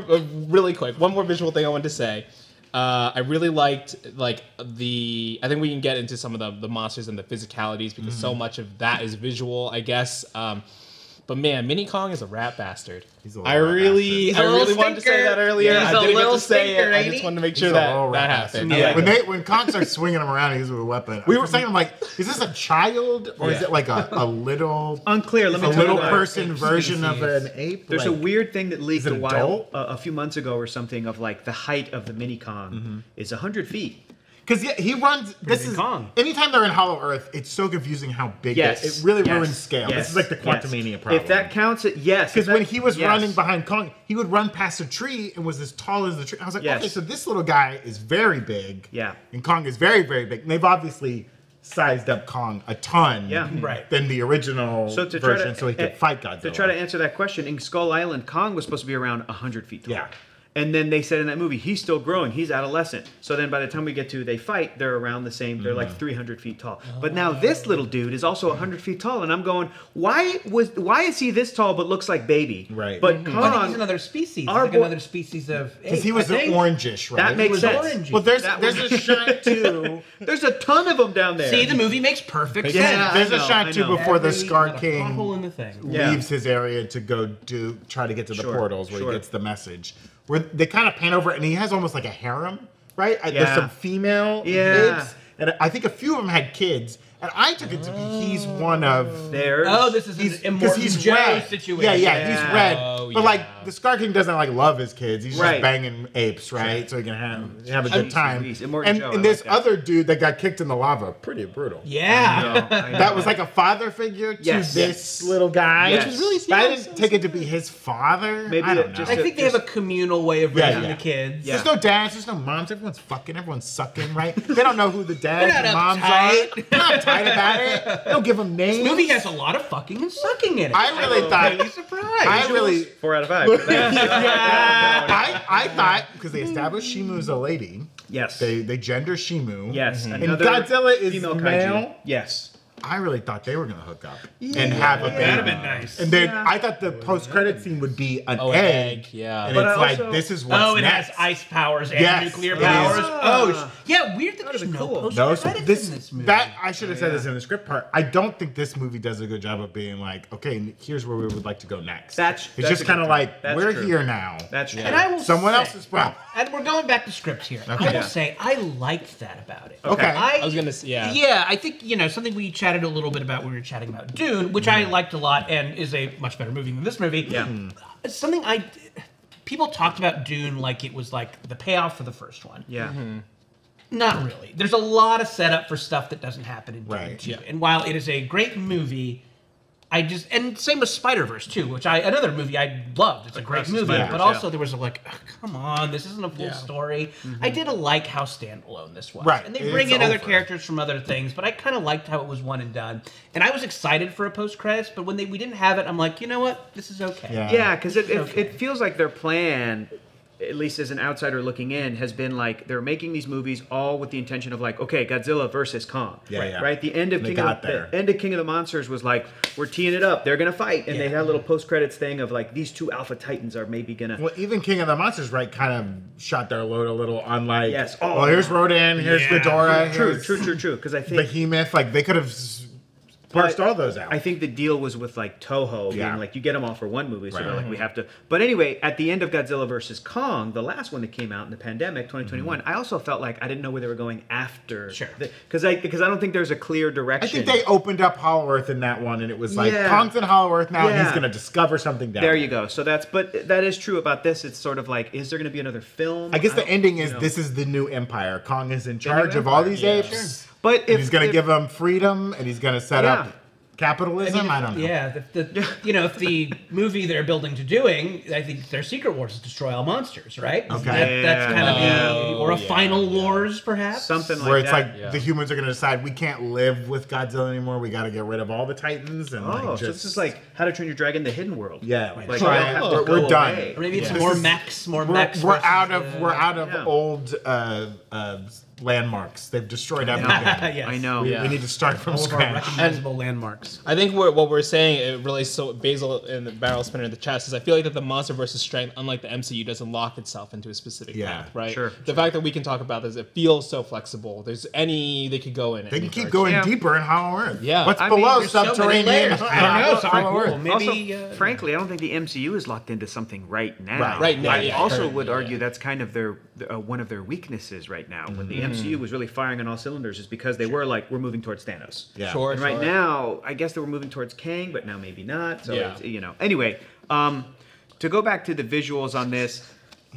visual thing I wanted to say. I really liked I think we can get into some of the monsters and the physicalities because so much of that is visual, I guess. But man, Mini Kong is a rat bastard. I really wanted to say that earlier. Yeah, I didn't get to say it. I just wanted to make sure that happened. Yeah. When Kong starts swinging him around, he's with a weapon. We were saying, I'm like, is this a child or is it like a little unclear? Let me tell you, a little person version of an ape? There's a weird thing that leaked a few months ago or something of like the height of the Mini Kong is 100 feet. Because he runs. Anytime they're in Hollow Earth, it's so confusing how big it is. It really ruins scale. Yes. This is like the Quantumania problem. If that counts, because when he was running behind Kong, he would run past a tree and was as tall as the tree. I was like, okay, so this little guy is very big. Yeah. And Kong is very, very big. And they've obviously sized up Kong a ton than the original version so he could fight Godzilla. To try to answer that question, in Skull Island, Kong was supposed to be around 100 feet tall. Yeah. And then they said in that movie, he's still growing. He's adolescent. So then by the time we get to they fight, they're around the same. They're like 300 feet tall. Oh. But now this little dude is also 100 feet tall. And I'm going, why is he this tall but looks like baby? Right. But Kong... I think he's another species. Like another species of... Because he was orangish, right? That makes sense. Orangey. Well, there's a shot, too. There's a ton of them down there. See, the movie makes perfect sense. Yeah, there's a shot, too, before the Scar King leaves his area to go try to get to the portals where he gets the message. Where they kind of pan over, and he has almost like a harem, right? Yeah. There's some female kids, and I think a few of them had kids. And I took it to be he's one of theirs. Oh, this is an Immortan Joe situation. Yeah, he's red. Oh, but like the Scar King doesn't like love his kids. He's just banging apes, right? So he can have a good time. And this other dude that got kicked in the lava, pretty brutal. Yeah, I know. That was like a father figure to this little guy. Yes. Which was really sad. I didn't take it to be his father. Maybe I don't know. I think they have a communal way of raising the kids. Yeah. There's no dads. There's no moms. Everyone's fucking. Everyone's sucking, right? They don't know who the dads and moms are. About it. They'll give them names. This movie has a lot of fucking and sucking in it. I really thought. Really surprised. I really 4 out of 5. I thought because they established Shimu's a lady. Yes. They gender Shimu. Yes. And Godzilla is female male. Yes. I really thought they were gonna hook up and have a baby. That'd have been nice. And then I thought the post-credit scene would be an egg. Yeah. And but it's like this is what's next. It has ice powers and nuclear powers. Weird that there's no post-credits in this movie. That I should have said this in the script part. I don't think this movie does a good job of being like, okay, here's where we would like to go next. It's just kind of like we're here now. That's true. And I will someone else's problem. And we're going back to scripts here. I will say I liked that about it. Okay. I was gonna say I think something we chatted a little bit about when we were chatting about Dune, which I liked a lot and is a much better movie than this movie. Yeah. Something people talked about Dune like it was like the payoff for the first one. Yeah. Mm-hmm. Not really. There's a lot of setup for stuff that doesn't happen in Dune 2. Yeah. And while it is a great movie, and same with Spider-Verse too, which another movie I loved. It's a great movie, but also there was come on, this isn't a full story. Mm-hmm. I didn't like how standalone this was, and they bring in other characters from other things, but I kind of liked how it was one and done. And I was excited for a post-credits, but when we didn't have it, I'm like, you know what, this is okay. Yeah, because it feels like their plan, at least as an outsider looking in, has been like they're making these movies all with the intention of like, okay, Godzilla versus Kong. Right? The end of King of the Monsters was like, we're teeing it up, they're gonna fight. And they had a little post-credits thing of like, these two alpha titans are maybe gonna... Well, even King of the Monsters, right, kind of shot their load a little on like, here's Rodan, here's Ghidorah. True. Because I think... Behemoth, like they could have... Parsed all those out. I think the deal was with like Toho being like, you get them all for one movie, so they're like, we have to. But anyway, at the end of Godzilla versus Kong, the last one that came out in the pandemic, 2021, I also felt like I didn't know where they were going after. Sure. Because I don't think there's a clear direction. I think they opened up Hollow Earth in that one, and it was like, Kong's in Hollow Earth now, and he's going to discover something down there. There you go. So that is true about this. It's sort of like, is there going to be another film? I guess the ending is, this is the new empire. Kong is in charge of all these apes. But he's going to give them freedom, and he's going to set up capitalism. I don't know. Yeah, if the movie they're building to doing, I think their secret wars is destroy all monsters, right? Okay, that's kind of a final wars, perhaps, something like that. Where it's the humans are going to decide we can't live with Godzilla anymore. We got to get rid of all the titans and so this is like How to Train Your Dragon: The Hidden World. Yeah, we're done. Or maybe it's more mechs, We're out of old. Landmarks. They've destroyed everything. I know. We need to start from scratch. Recognizable landmarks. I think what we're saying, it really Basil and the barrel spinner in the chest, is I feel like that the monster versus strength, unlike the MCU, doesn't lock itself into a specific path, right? Sure. The fact that we can talk about this, it feels so flexible. There's they could go in it. They can keep going deeper in Hollow Earth. Yeah. What's below subterranean? I don't know. Hollow Earth. Maybe. Also, frankly, I don't think the MCU is locked into something right now. Right now. I also would argue that's kind of their one of their weaknesses right now. When the MCU was really firing on all cylinders is because they were like, we're moving towards Thanos. Yeah. Sure. And right now, I guess they were moving towards Kang, but now maybe not. So, Anyway, to go back to the visuals on this,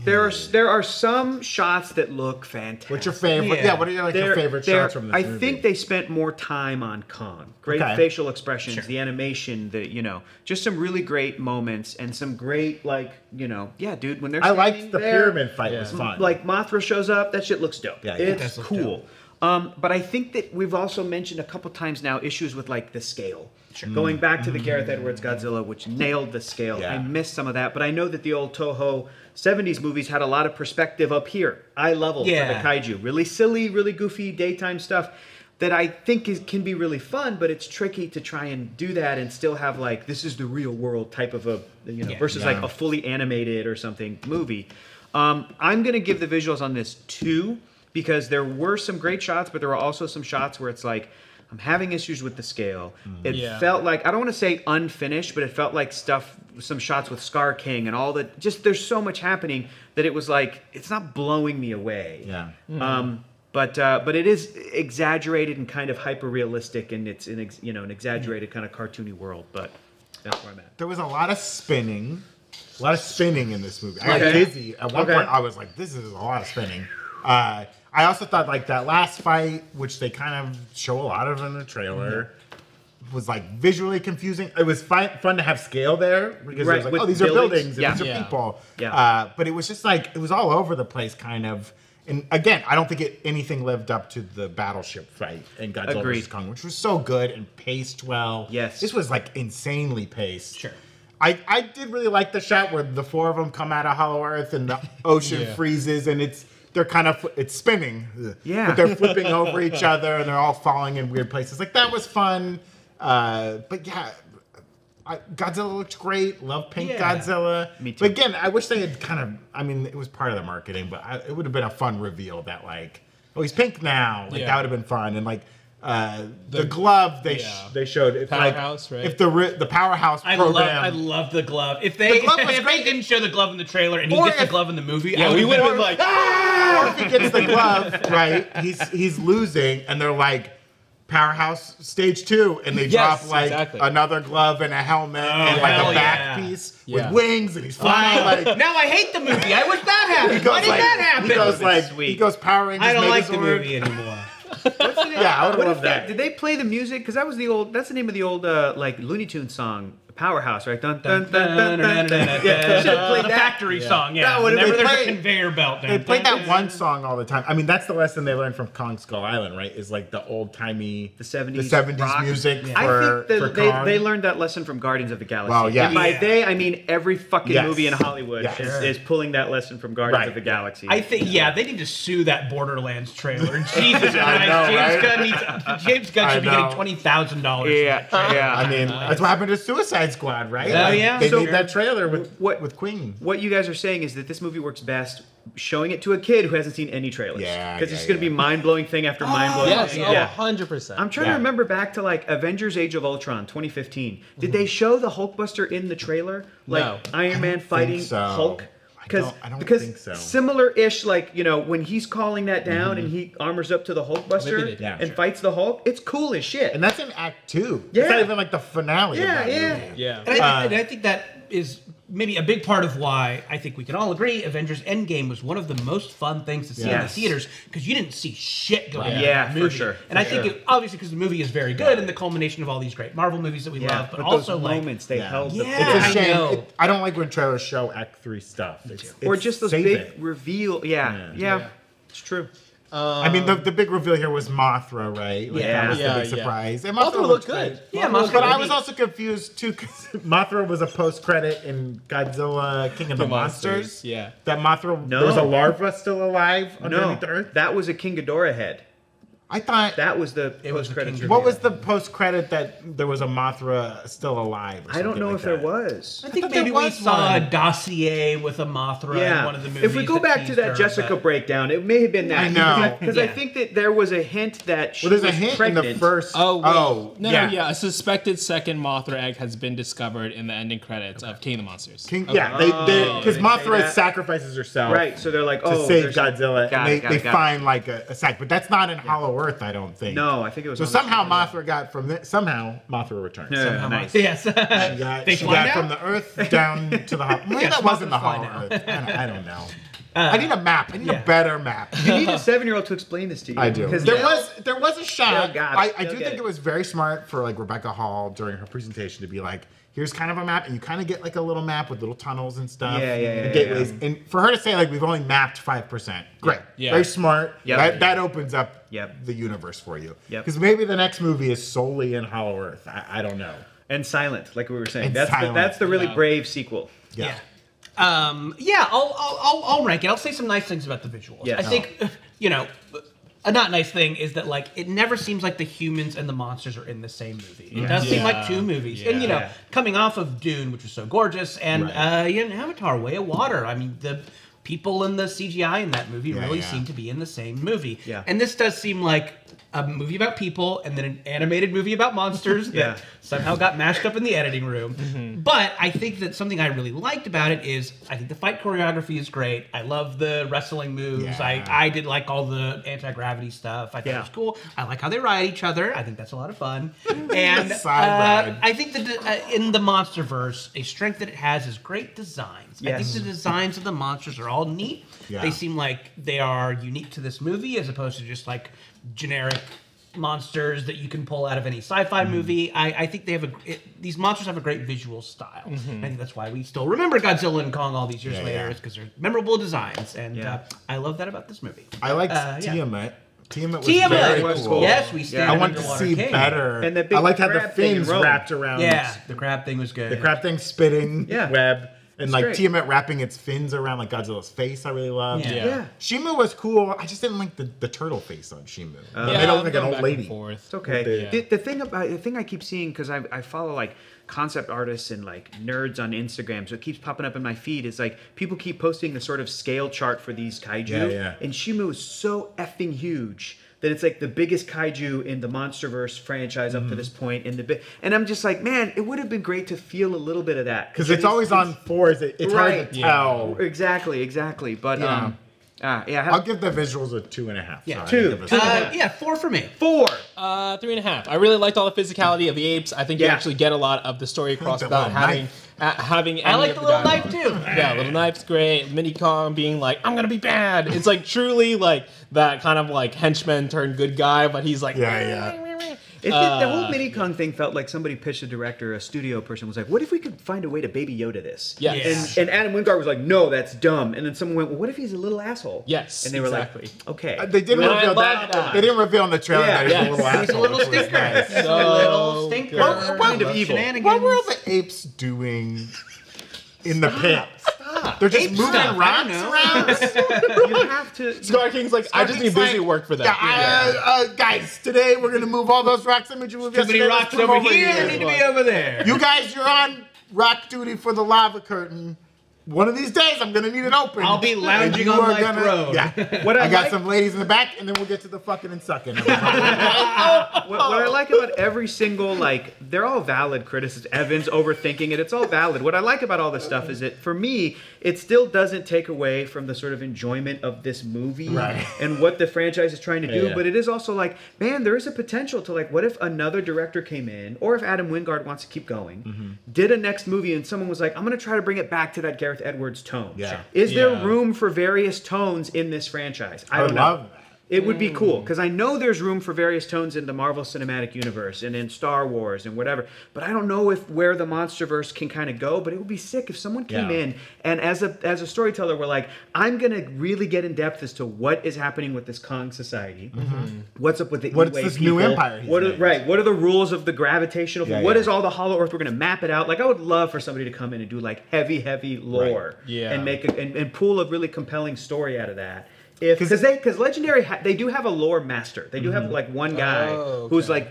there are some shots that look fantastic. What's your favorite? Yeah, what are your favorite shots from this movie? I think they spent more time on Kong. Great facial expressions, the animation, just some really great moments and some great when they're standing there. I liked the pyramid fight was fun. Like Mothra shows up, that shit looks dope. Yeah, it's cool. But I think that we've also mentioned a couple times now issues with like the scale. Sure. Going back to the Gareth Edwards Godzilla, which nailed the scale. Yeah. I missed some of that, but I know that the old Toho 70s movies had a lot of perspective up here, eye level for the kaiju. Really silly, really goofy daytime stuff that I think is, can be really fun, but it's tricky to try and do that and still have like, this is the real world type of a, you know, versus like a fully animated or something movie. I'm going to give the visuals on this 2 because there were some great shots, but there were also some shots where it's like, I'm having issues with the scale. It felt like, I don't want to say unfinished, but it felt like stuff, some shots with Scar King and all that. Just there's so much happening that it was like, it's not blowing me away. Yeah. But it is exaggerated and kind of hyper-realistic, and it's an an exaggerated kind of cartoony world. But that's where I'm at. There was a lot of spinning. A lot of spinning in this movie. I got dizzy. At one point, I was like, this is a lot of spinning. I also thought like that last fight, which they kind of show a lot of in the trailer, was like visually confusing. It was fun to have scale there because it was like, oh, these buildings. Are buildings, and these are people. Yeah. But it was just like, it was all over the place kind of. And again, I don't think anything lived up to the battleship fight in Godzilla vs. Kong, which was so good and paced well. Yes. This was like insanely paced. Sure. I did really like the shot where the 4 of them come out of Hollow Earth and the ocean freezes and they're kind of, it's spinning. Yeah. But they're flipping over each other and they're all falling in weird places. Like, that was fun. But yeah, Godzilla looked great. Love pink Godzilla. Me too. But again, I wish they had kind of, I mean, it was part of the marketing, but it would have been a fun reveal that like, oh, he's pink now. Like, that would have been fun. And like, the glove they showed. If powerhouse, like, right? If the powerhouse program. I love the glove. If they didn't show the glove in the trailer and he gets the glove in the movie, we would have been like, ah! Or if he gets the glove, right? He's losing, and they're like, powerhouse stage 2, and they drop like another glove and a helmet and like a back piece with wings, and he's flying. Like, now I hate the movie. I wish that happened. Why did that happen? He goes powering. I don't like the movie anymore. What's the name? Yeah, I would love that. Did they play the music? Because that was the old. That's the name of the old like Looney Tunes song, Powerhouse, right? Dun dun dun dun dun dun. Yeah, the factory song. Yeah, whenever there's a conveyor belt. They played that one song all the time. I mean, that's the lesson they learned from Kong Skull Island, right? Is like the old timey, the '70s music. I think they learned that lesson from Guardians of the Galaxy. Well, yeah. By they, I mean every fucking movie in Hollywood is pulling that lesson from Guardians of the Galaxy. I think they need to sue that Borderlands trailer. Jesus Christ. James Gunn should be getting $20,000. Yeah. I mean, that's what happened to Suicide Squad, right? Oh, like, yeah. They made that trailer with Queen. What you guys are saying is that this movie works best showing it to a kid who hasn't seen any trailers. Yeah. Because it's going to be mind-blowing thing after mind-blowing thing. Yes, 100%. I'm trying to remember back to like Avengers Age of Ultron, 2015. Did they show the Hulkbuster in the trailer? Like Iron Man fighting Hulk? I don't think so. Similar-ish, like, you know, when he's calling that down and he armors up to the Hulkbuster and fights the Hulk, it's cool as shit. And that's in Act 2. Yeah. It's not even like the finale of that movie. Yeah. And I think that is maybe a big part of why I think we can all agree Avengers Endgame was one of the most fun things to see in the theaters because you didn't see shit going on. Yeah, for sure. And I think, obviously, because the movie is very good and the culmination of all these great Marvel movies that we love, but also those moments they held. Yeah, it's a shame. I don't like when trailers show Act 3 stuff. Or just those big reveal. Yeah. It's true. I mean, the big reveal here was Mothra, right? Like, that was the big surprise. And Mothra looked good. Yeah, Mothra. But I was also confused, too, because Mothra was a post-credit in Godzilla King of the Monsters. Yeah. That Mothra, there was a larva still alive underneath the earth. That was a King Ghidorah head. I thought that was the post-credit. What was the post-credit that there was a Mothra still alive? Or I don't know like if that. There was. I think maybe we saw a dossier with a Mothra in one of the movies. If we go back to that Jessica breakdown, it may have been that. I know. Because I think that there was a hint that she was pregnant. There's a hint in the first. A suspected second Mothra egg has been discovered in the ending credits of King of the Monsters. Because Mothra sacrifices herself. Right, so they're like, to save Godzilla. And they find like a sack. But that's not in Hollow Earth. I don't think. No, I think it was. So somehow Mothra got from this. Somehow Mothra returned. Yeah, nice. Yes. She got from the Earth down to the. Maybe that wasn't the Hollow Earth. I don't know. I need a map. I need a better map. You need a 7-year-old to explain this to you. I do. Because there was a shot. I do think it was very smart for like Rebecca Hall during her presentation to be like, here's kind of a map, and you kind of get like a little map with little tunnels and stuff. Yeah, gateways. Yeah. And for her to say like we've only mapped 5%, great, very smart. Yep. That opens up the universe for you. Because maybe the next movie is solely in Hollow Earth. I don't know. And silent, like we were saying. And that's the really brave sequel. Yeah. I'll rank it. I'll say some nice things about the visuals. Yeah. I think, you know, a not nice thing is that, like, it never seems like the humans and the monsters are in the same movie. It does seem like two movies. Yeah. And, you know, coming off of Dune, which was so gorgeous, and you know, Avatar, Way of Water. I mean, the people in the CGI in that movie really seem to be in the same movie. Yeah. And this does seem like a movie about people and then an animated movie about monsters that somehow got mashed up in the editing room. Mm-hmm. But I think that something I really liked about it is I think the fight choreography is great. I love the wrestling moves. Yeah. I did like all the anti-gravity stuff. I thought it was cool. I like how they ride each other. I think that's a lot of fun. And I think that in the Monsterverse, a strength that it has is great designs. Yes. I think the designs of the monsters are all neat. Yeah. They seem like they are unique to this movie as opposed to just like generic monsters that you can pull out of any sci-fi movie. I think they have these monsters have a great visual style. Mm-hmm. I think that's why we still remember Godzilla and Kong all these years later is because they're memorable designs. And I love that about this movie. I liked Tiamat. Tiamat was very cool. Yes, we stand. I want to see better. And I liked how the fins wrapped around. Yeah, the crab thing was good. The crab thing spitting web. And it's like great. Tiamat wrapping its fins around like Godzilla's face, I really loved. Yeah. Shimu was cool. I just didn't like the turtle face on Shimu. They don't like an old lady. It's okay. The thing I keep seeing because I follow like concept artists and like nerds on Instagram, so it keeps popping up in my feed. It's like people keep posting the sort of scale chart for these kaiju, and Shimu is so effing huge that it's like the biggest kaiju in the MonsterVerse franchise up to this point. And I'm just like, man, it would have been great to feel a little bit of that. Because it's always on fours. It's hard to tell. Exactly. But I'll give the visuals a 2.5. Yeah, sorry, 2. 4 for me. 4. 3.5. I really liked all the physicality of the apes. I think you actually get a lot of the story across without having... I like the little knife too. Yeah, little knife's great. Mini Kong being like, I'm gonna be bad. It's like truly like that kind of like henchman turned good guy, but he's like, the whole Mini Kong thing felt like somebody pitched a director, a studio person was like, what if we could find a way to Baby Yoda this? Yes. And Adam Wingard was like, no, that's dumb. And then someone went, well, what if he's a little asshole? Yes. And they were like, okay. They didn't reveal that. They didn't reveal on the trailer that he's a little asshole. He's a little stinker. Kind of evil. What were all the apes doing in the pit? They're just moving rocks around. You have to. Scar King's like, I just need busy work for that. Guys, today we're gonna move all those rocks. Too many rocks over here. They need to be over there. You guys, you're on rock duty for the lava curtain. One of these days, I'm gonna need it open. I'll be lounging on my throne. Yeah. I got some ladies in the back, and then we'll get to the fucking and sucking. What I like about every single, like, they're all valid criticisms. Evan's overthinking it. It's all valid. What I like about all this stuff is that, for me, it still doesn't take away from the sort of enjoyment of this movie and what the franchise is trying to do. But it is also like, man, there is a potential to, like, what if another director came in, or if Adam Wingard wants to keep going, did a next movie, and someone was like, I'm gonna try to bring it back to that character. Gareth Edwards tone. Yeah. Is there room for various tones in this franchise? I would love that. It would be cool, because I know there's room for various tones in the Marvel Cinematic Universe and in Star Wars and whatever, but I don't know where the MonsterVerse can kind of go, but it would be sick if someone came in and as a storyteller were like, I'm going to really get in depth as to what is happening with this Kong society, what's up with the what's this people, new empire? What are the rules of the gravitational, what is all the Hollow Earth, we're going to map it out. Like, I would love for somebody to come in and do like heavy lore and make and pull a really compelling story out of that. Because Legendary, they do have a lore master. They do have like one guy who's like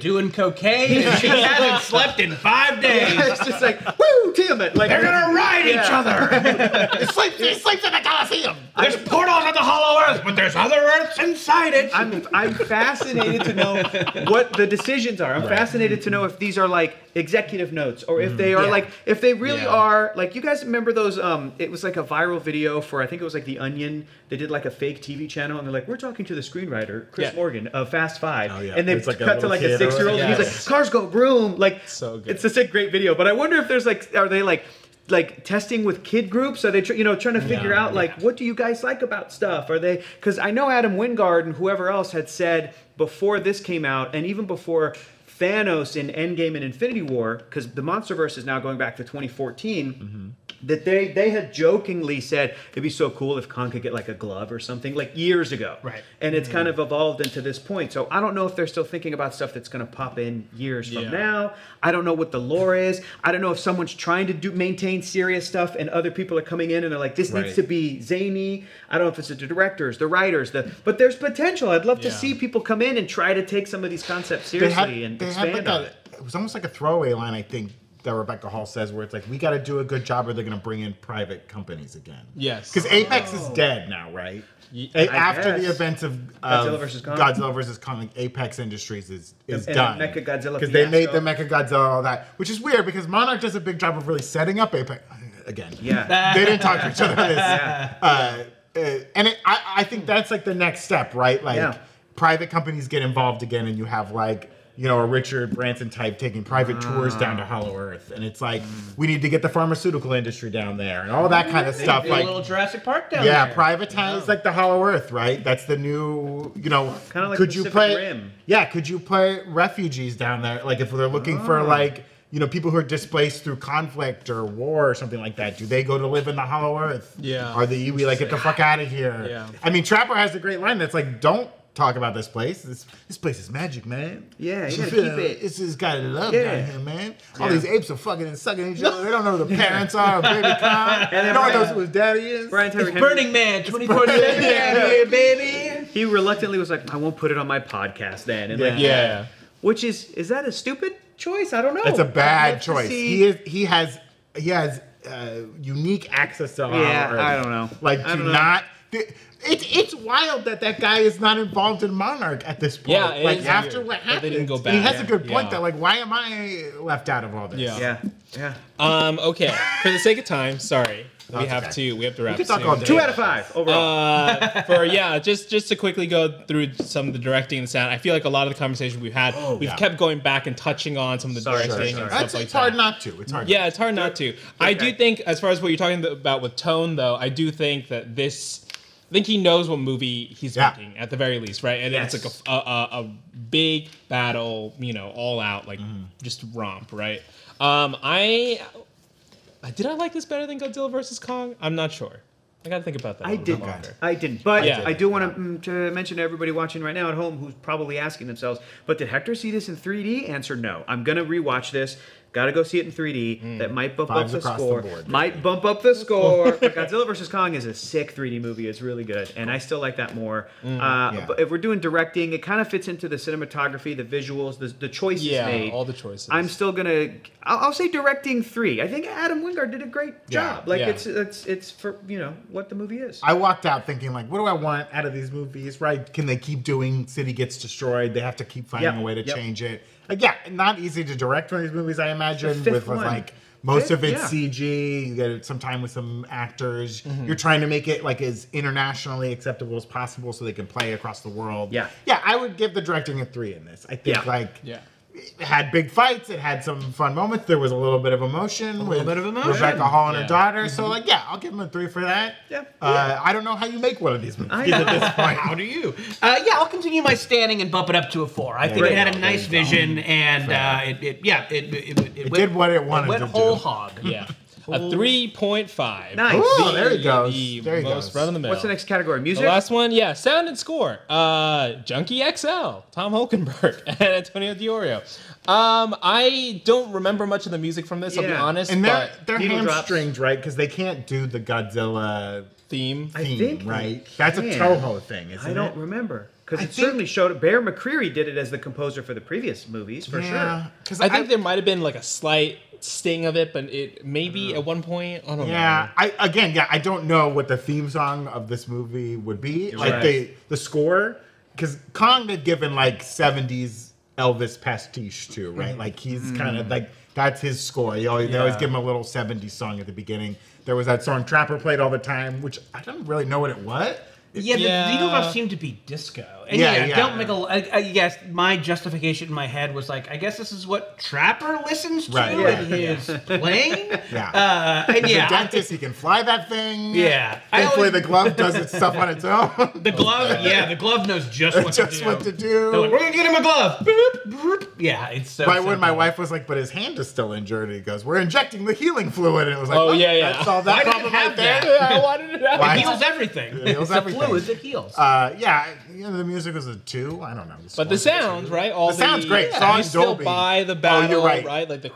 doing cocaine and she hasn't slept in 5 days. It's just like, woo, Tiamat. Like, they're going to ride each other. He sleeps in the Colosseum. There's portals on the Hollow Earth, but there's other Earths inside it. I'm fascinated to know what the decisions are. I'm fascinated to know if these are like executive notes or if they are like, if they really are, like, you guys remember those, it was like a viral video for, I think it was like The Onion. They did like a fake TV channel, and they're like, we're talking to the screenwriter, Chris Morgan of Fast Five, and they like cut to like a 6-year-old, and he's like, cars go broom, like, so good. It's a sick, great video, but I wonder if there's like, are they like testing with kid groups? Are they trying to figure out like, what do you guys like about stuff? Are they, because I know Adam Wingard and whoever else had said before this came out, and even before Thanos in Endgame and Infinity War, because the MonsterVerse is now going back to 2014, that they had jokingly said it'd be so cool if Kong could get like a glove or something, like years ago. Right. And it's kind of evolved into this point. So I don't know if they're still thinking about stuff that's going to pop in years from now. I don't know what the lore is. I don't know if someone's trying to do maintain serious stuff and other people are coming in and they're like, this needs to be zany. I don't know if it's the directors, the writers, but there's potential. I'd love to see people come in and try to take some of these concepts seriously and expand like on it. It was almost like a throwaway line, I think, that Rebecca Hall says, where it's like, we got to do a good job or they're going to bring in private companies again. Yes. Because Apex is dead now, right? After the events of Godzilla versus Kong, Apex Industries is done. Mechagodzilla. Because they made the Mechagodzilla all that. Which is weird because Monarch does a big job of really setting up Apex again. Yeah. They didn't talk to each other about this. And I think that's like the next step, right? Like private companies get involved again and you have like, you know, a Richard Branson type taking private tours down to Hollow Earth, and it's like we need to get the pharmaceutical industry down there and all that kind of stuff. Like a little Jurassic Park down there. Yeah, privatize like the Hollow Earth, right? That's the new, you know, kind of like Pacific Rim. Yeah, could you play refugees down there? Like if they're looking for like, you know, people who are displaced through conflict or war or something like that. Do they go to live in the Hollow Earth? Yeah. Are the Iwi like, get the fuck out of here? Yeah. I mean, Trapper has a great line that's like, don't talk about this place. This place is magic, man. Yeah, you gotta keep it. It's just got love down here, man. All these apes are fucking and sucking each other. They don't know who the parents are or baby Kong. No one knows who his daddy is. Brian Tyree Henry. Burning Man, 2047. Yeah, baby. He reluctantly was like, I won't put it on my podcast then. And which is that a stupid choice? I don't know. It's a bad choice. He has unique access to our Earth. I don't know. Like, do not... It's wild that guy is not involved in Monarch at this point. Yeah, like after weird, what happened, they didn't go back. He has a good point that like, why am I left out of all this? Yeah. Okay, for the sake of time, sorry, we have to wrap. We could talk on 2 out of 5 overall. Just to quickly go through some of the directing and sound. I feel like a lot of the conversation we've had, we've kept going back and touching on some of the directing and stuff like that. It's hard not to. It's hard not to. I do think, as far as what you're talking about with tone, though, I do think that this. I think he knows what movie he's making, at the very least, right? And it's like a big battle, you know, all out, like just romp, right? Did I like this better than Godzilla versus Kong? I'm not sure. I gotta think about that. I didn't. But I do want to mention to everybody watching right now at home who's probably asking themselves, but did Hector see this in 3D? Answer no. I'm gonna rewatch this. Gotta go see it in 3D. That might bump up the score. Might bump up the score. But Godzilla vs. Kong is a sick 3D movie. It's really good. And I still like that more. But if we're doing directing, it kind of fits into the cinematography, the visuals, the choices made. Yeah, all the choices. I'm still gonna... I'll say directing 3. I think Adam Wingard did a great job. Like, it's for, you know, what the movie is. I walked out thinking, like, what do I want out of these movies, right? Can they keep doing City Gets Destroyed? They have to keep finding a way to change it. Like, not easy to direct one of these movies, I imagine, with like most of it's CG. You get some time with some actors. You're trying to make it like as internationally acceptable as possible so they can play across the world. Yeah, I would give the directing a 3 in this. I think it had big fights, it had some fun moments, there was a little bit of emotion with Rebecca Hall and her daughter. So like, I'll give them a 3 for that. I don't know how you make one of these movies at this point. How do you? I'll continue my standing and bump it up to a 4. I think it had a nice vision and it did what it wanted to do. It went whole hog. A 3.5. Nice. Oh, there he goes. There he goes. Right in the middle. What's the next category? Music? The last one, sound and score. Junkie XL, Tom Hulkenberg, and Antonio Diorio. I don't remember much of the music from this, I'll be honest. And they're hamstringed, right? Because they can't do the Godzilla theme. I think right? That's a Toho thing, isn't it? I don't remember. Because it certainly showed. Bear McCreary did it as the composer for the previous movies, for sure. Because I think there might have been like a slight sting of it, but it maybe at one point I don't know. I don't know what the theme song of this movie would be. Like the score, because Kong had given like 70s Elvis pastiche too, right? Like he's kind of like that's his score. They always give him a little 70s song at the beginning. There was that song Trapper played all the time, which I don't really know what it was. Yeah, the legal rough seemed to be disco. And I guess my justification in my head was like, I guess this is what Trapper listens to in his plane. Yeah. As a dentist, he can fly that thing. Yeah. Thankfully, the glove does its stuff on its own. The glove, the glove knows just what to do. They're like, we're going to get him a glove. Boop, boop. Yeah, it's so simple. When my wife was like, but his hand is still injured, and he goes, we're injecting the healing fluid. And it was like, that solved that problem right there. I wanted it out. It heals everything. It heals everything. Fluid that heals. The music was a 2. I don't know. But the sound, right? All the sound's great. Yeah. Song's Dolby. By the battle, you're right? Like the.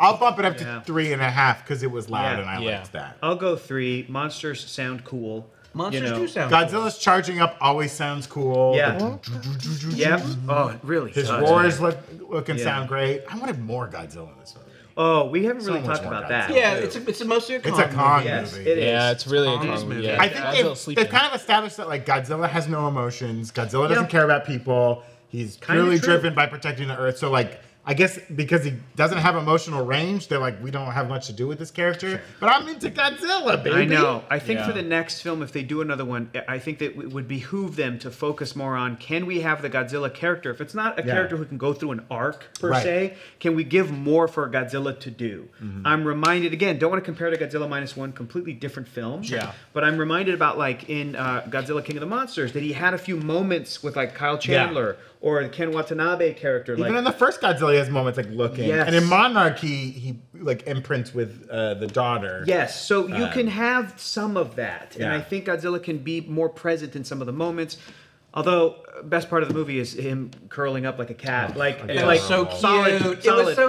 I'll bump it up to 3.5 because it was loud and I liked that. I'll go 3. Monsters sound cool. Monsters do sound cool. Godzilla's charging up always sounds cool. Yeah. Oh, it really does. His roars look and sound great. I wanted more Godzilla in this one. Oh, we haven't really talked about that. Yeah, it's mostly a Kong movie. It's a Kong movie. Yes, it is. Yeah, it's really a Kong movie. Yeah. I think they've kind of established that like Godzilla has no emotions. Godzilla doesn't care about people. He's purely driven by protecting the Earth. So like, I guess because he doesn't have emotional range, they're like, we don't have much to do with this character. Sure. But I'm into Godzilla, baby. I know. I think for the next film, if they do another one, I think that it would behoove them to focus more on, can we have the Godzilla character? If it's not a character who can go through an arc, per se, can we give more for Godzilla to do? Mm-hmm. I'm reminded, again, don't want to compare to Godzilla Minus One, completely different film. Sure. Yeah. But I'm reminded about, like, in Godzilla King of the Monsters, that he had a few moments with, like, Kyle Chandler or the Ken Watanabe character. Even in the first Godzilla, he has moments like looking. Yes. And in Monarch, he like imprints with the daughter. Yes, so you can have some of that. Yeah. And I think Godzilla can be more present in some of the moments. Although, best part of the movie is him curling up like a cat. It was so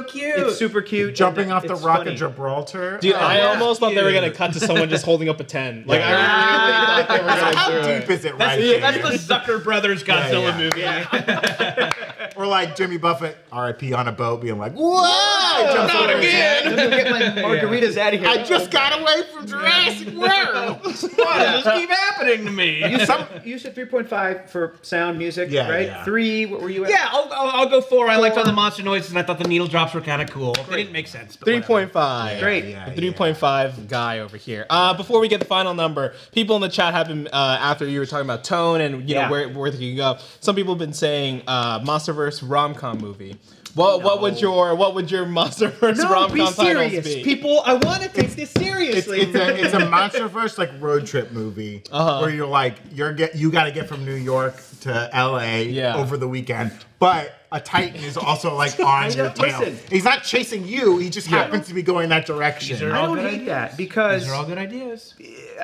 cute. It's super cute. Jumping off the Rock of Gibraltar. Dude, I almost thought they were going to cut to someone just holding up a 10. Like, I really thought they were going to do it. How deep is it right here? That's the Zucker Brothers Godzilla movie. Yeah. Or like Jimmy Buffett, R.I.P. on a boat, being like, whoa! Not again! Let me get my margaritas out of here. I just got away from Jurassic World! Why does this keep happening to me? You said 3.5 for sound, music, right? Yeah. 3, what were you at? Yeah, I'll go 4. I liked all the monster noises, and I thought the needle drops were kind of cool. Great. They didn't make sense. 3.5. Great. Yeah, 3.5 guy over here. Before we get the final number, people in the chat have been, after you were talking about tone and you know where they can go, some people have been saying Monsterverse rom-com movie. What would your MonsterVerse rom-com titles be? People, I want to take this seriously. It's a MonsterVerse like road trip movie where you're like you got to get from New York to LA over the weekend, but a Titan is also like on your tail. He's not chasing you; he just happens to be going that direction. I don't hate that because these are all good ideas.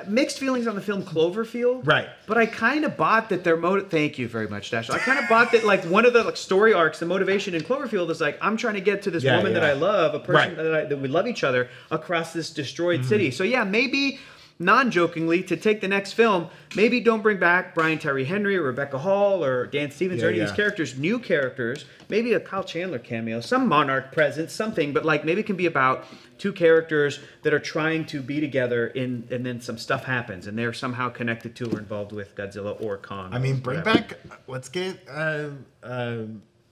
Mixed feelings on the film Cloverfield, right? But I kind of bought that their Thank you very much, Dash. I kind of bought that like one of the like story arcs, the motivation in Cloverfield is like I'm trying to get to this woman that I love, a person that we love each other across this destroyed city. So yeah, maybe non-jokingly to take the next film, maybe don't bring back Brian Tyree Henry or Rebecca Hall or Dan Stevens or any of these characters, new characters. Maybe a Kyle Chandler cameo, some Monarch presence, something. But like maybe it can be about two characters that are trying to be together, and then some stuff happens, and they're somehow connected to or involved with Godzilla or Kong. I mean, bring back. Let's get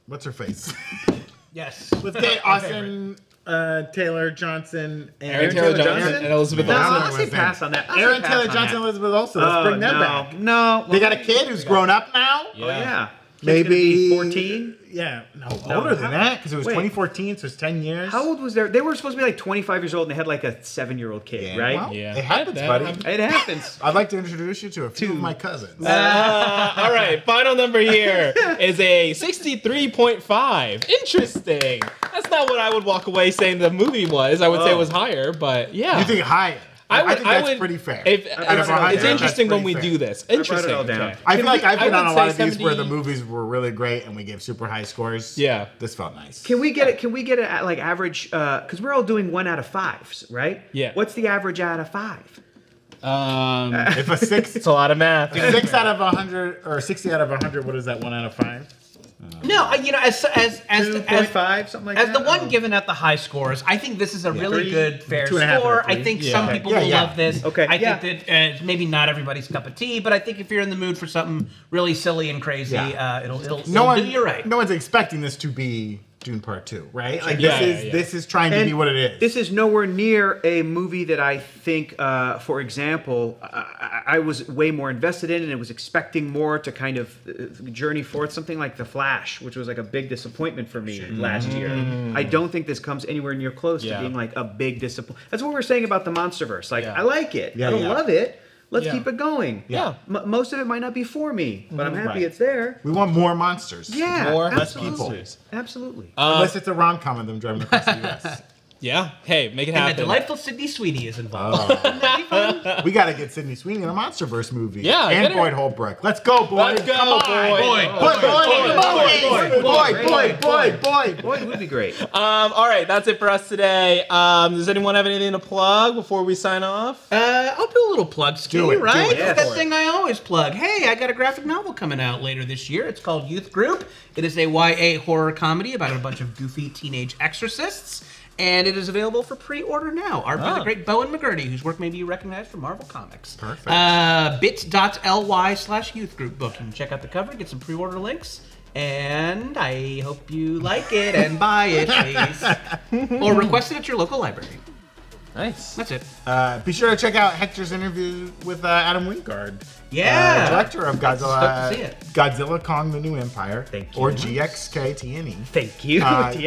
what's her face? Yes. Let's get Austin. Taylor Johnson and Aaron Taylor Johnson and Elizabeth Olsen. I'll say pass on that. Aaron Taylor Johnson and Elizabeth Olsen. Let's bring them back. No. They got a kid who's grown up now? Yeah. Oh, yeah. Maybe 14? Yeah. No, older than that because it was 2014, so it's 10 years. How old was they? They were supposed to be like 25 years old and they had like a 7-year-old kid, right? Well, yeah. It happens, buddy. It happens. I'd like to introduce you to a few of my cousins. All right. Final number here is a 63.5. Interesting. That's not what I would walk away saying the movie was. I would say it was higher, but yeah. You think higher? I think that's pretty fair. It's interesting when we do this. Interesting. I feel like I've been on a lot of these where the movies were really great and we gave super high scores. Yeah. This felt nice. Can we get it at like average? Because we're all doing 1 out of 5s, right? Yeah. What's the average out of 5? If a 6, it's a lot of math. 6 out of 100 or 60 out of 100, what is that? 1 out of 5? No, you know, as 2.5 something like that. As the one given at the high scores, I think this is a really good fair score. I think some people will love this. Okay, I think that maybe not everybody's cup of tea, but I think if you're in the mood for something really silly and crazy, it'll do you right. No one's expecting this to be Dune Part 2, right? Like this is trying to be what it is. This is nowhere near a movie that I think, for example, I was way more invested in, and it was expecting more to kind of journey forth. Something like The Flash, which was like a big disappointment for me last year. I don't think this comes anywhere near close to being like a big disappointment. That's what we're saying about the MonsterVerse. Like I like it, I don't love it. Let's keep it going. Yeah, most of it might not be for me, but I'm happy it's there. We want more monsters. Yeah, more less people. Absolutely. Unless it's a rom-com of them driving across the U.S. Yeah. Hey, make it happen. And the delightful Sydney Sweeney is involved. Oh. We got to get Sydney Sweeney in a MonsterVerse movie. Yeah. And Boyd Holbrook. Let's go, Boyd. Let's go, Boyd. Boyd would be great. All right, that's it for us today. Does anyone have anything to plug before we sign off? I'll do a little plug, right? It's that thing I always plug. Hey, I got a graphic novel coming out later this year. It's called Youth Group. It is a YA horror comedy about a bunch of goofy teenage exorcists. And it is available for pre-order now. Our brother, great Bowen McGurdy, whose work may be recognized from Marvel Comics. Perfect. Bit.ly/youthgroupbook. You can check out the cover, get some pre-order links, and I hope you like it and buy it, please. Or request it at your local library. Nice. That's it. Be sure to check out Hector's interview with Adam Wingard. Yeah. Director of Godzilla Kong: The New Empire. Thank you. Or GXKTNE. Thank you.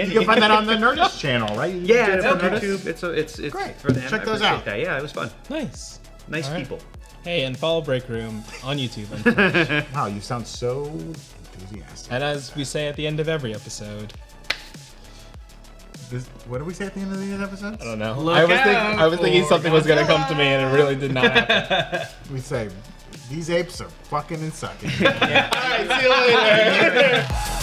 You can find that on the Nerdist channel, right? Yeah, it's on YouTube. It's great. For them. Check those out. Yeah, it was fun. Nice. Nice people. Hey, and follow Break Room on YouTube. Wow, you sound so enthusiastic. And as we say at the end of every episode. What did we say at the end of the episode? I don't know. I was thinking something was going to come to me, and it really did not happen. We say, these apes are fucking and sucking. All right, see you later.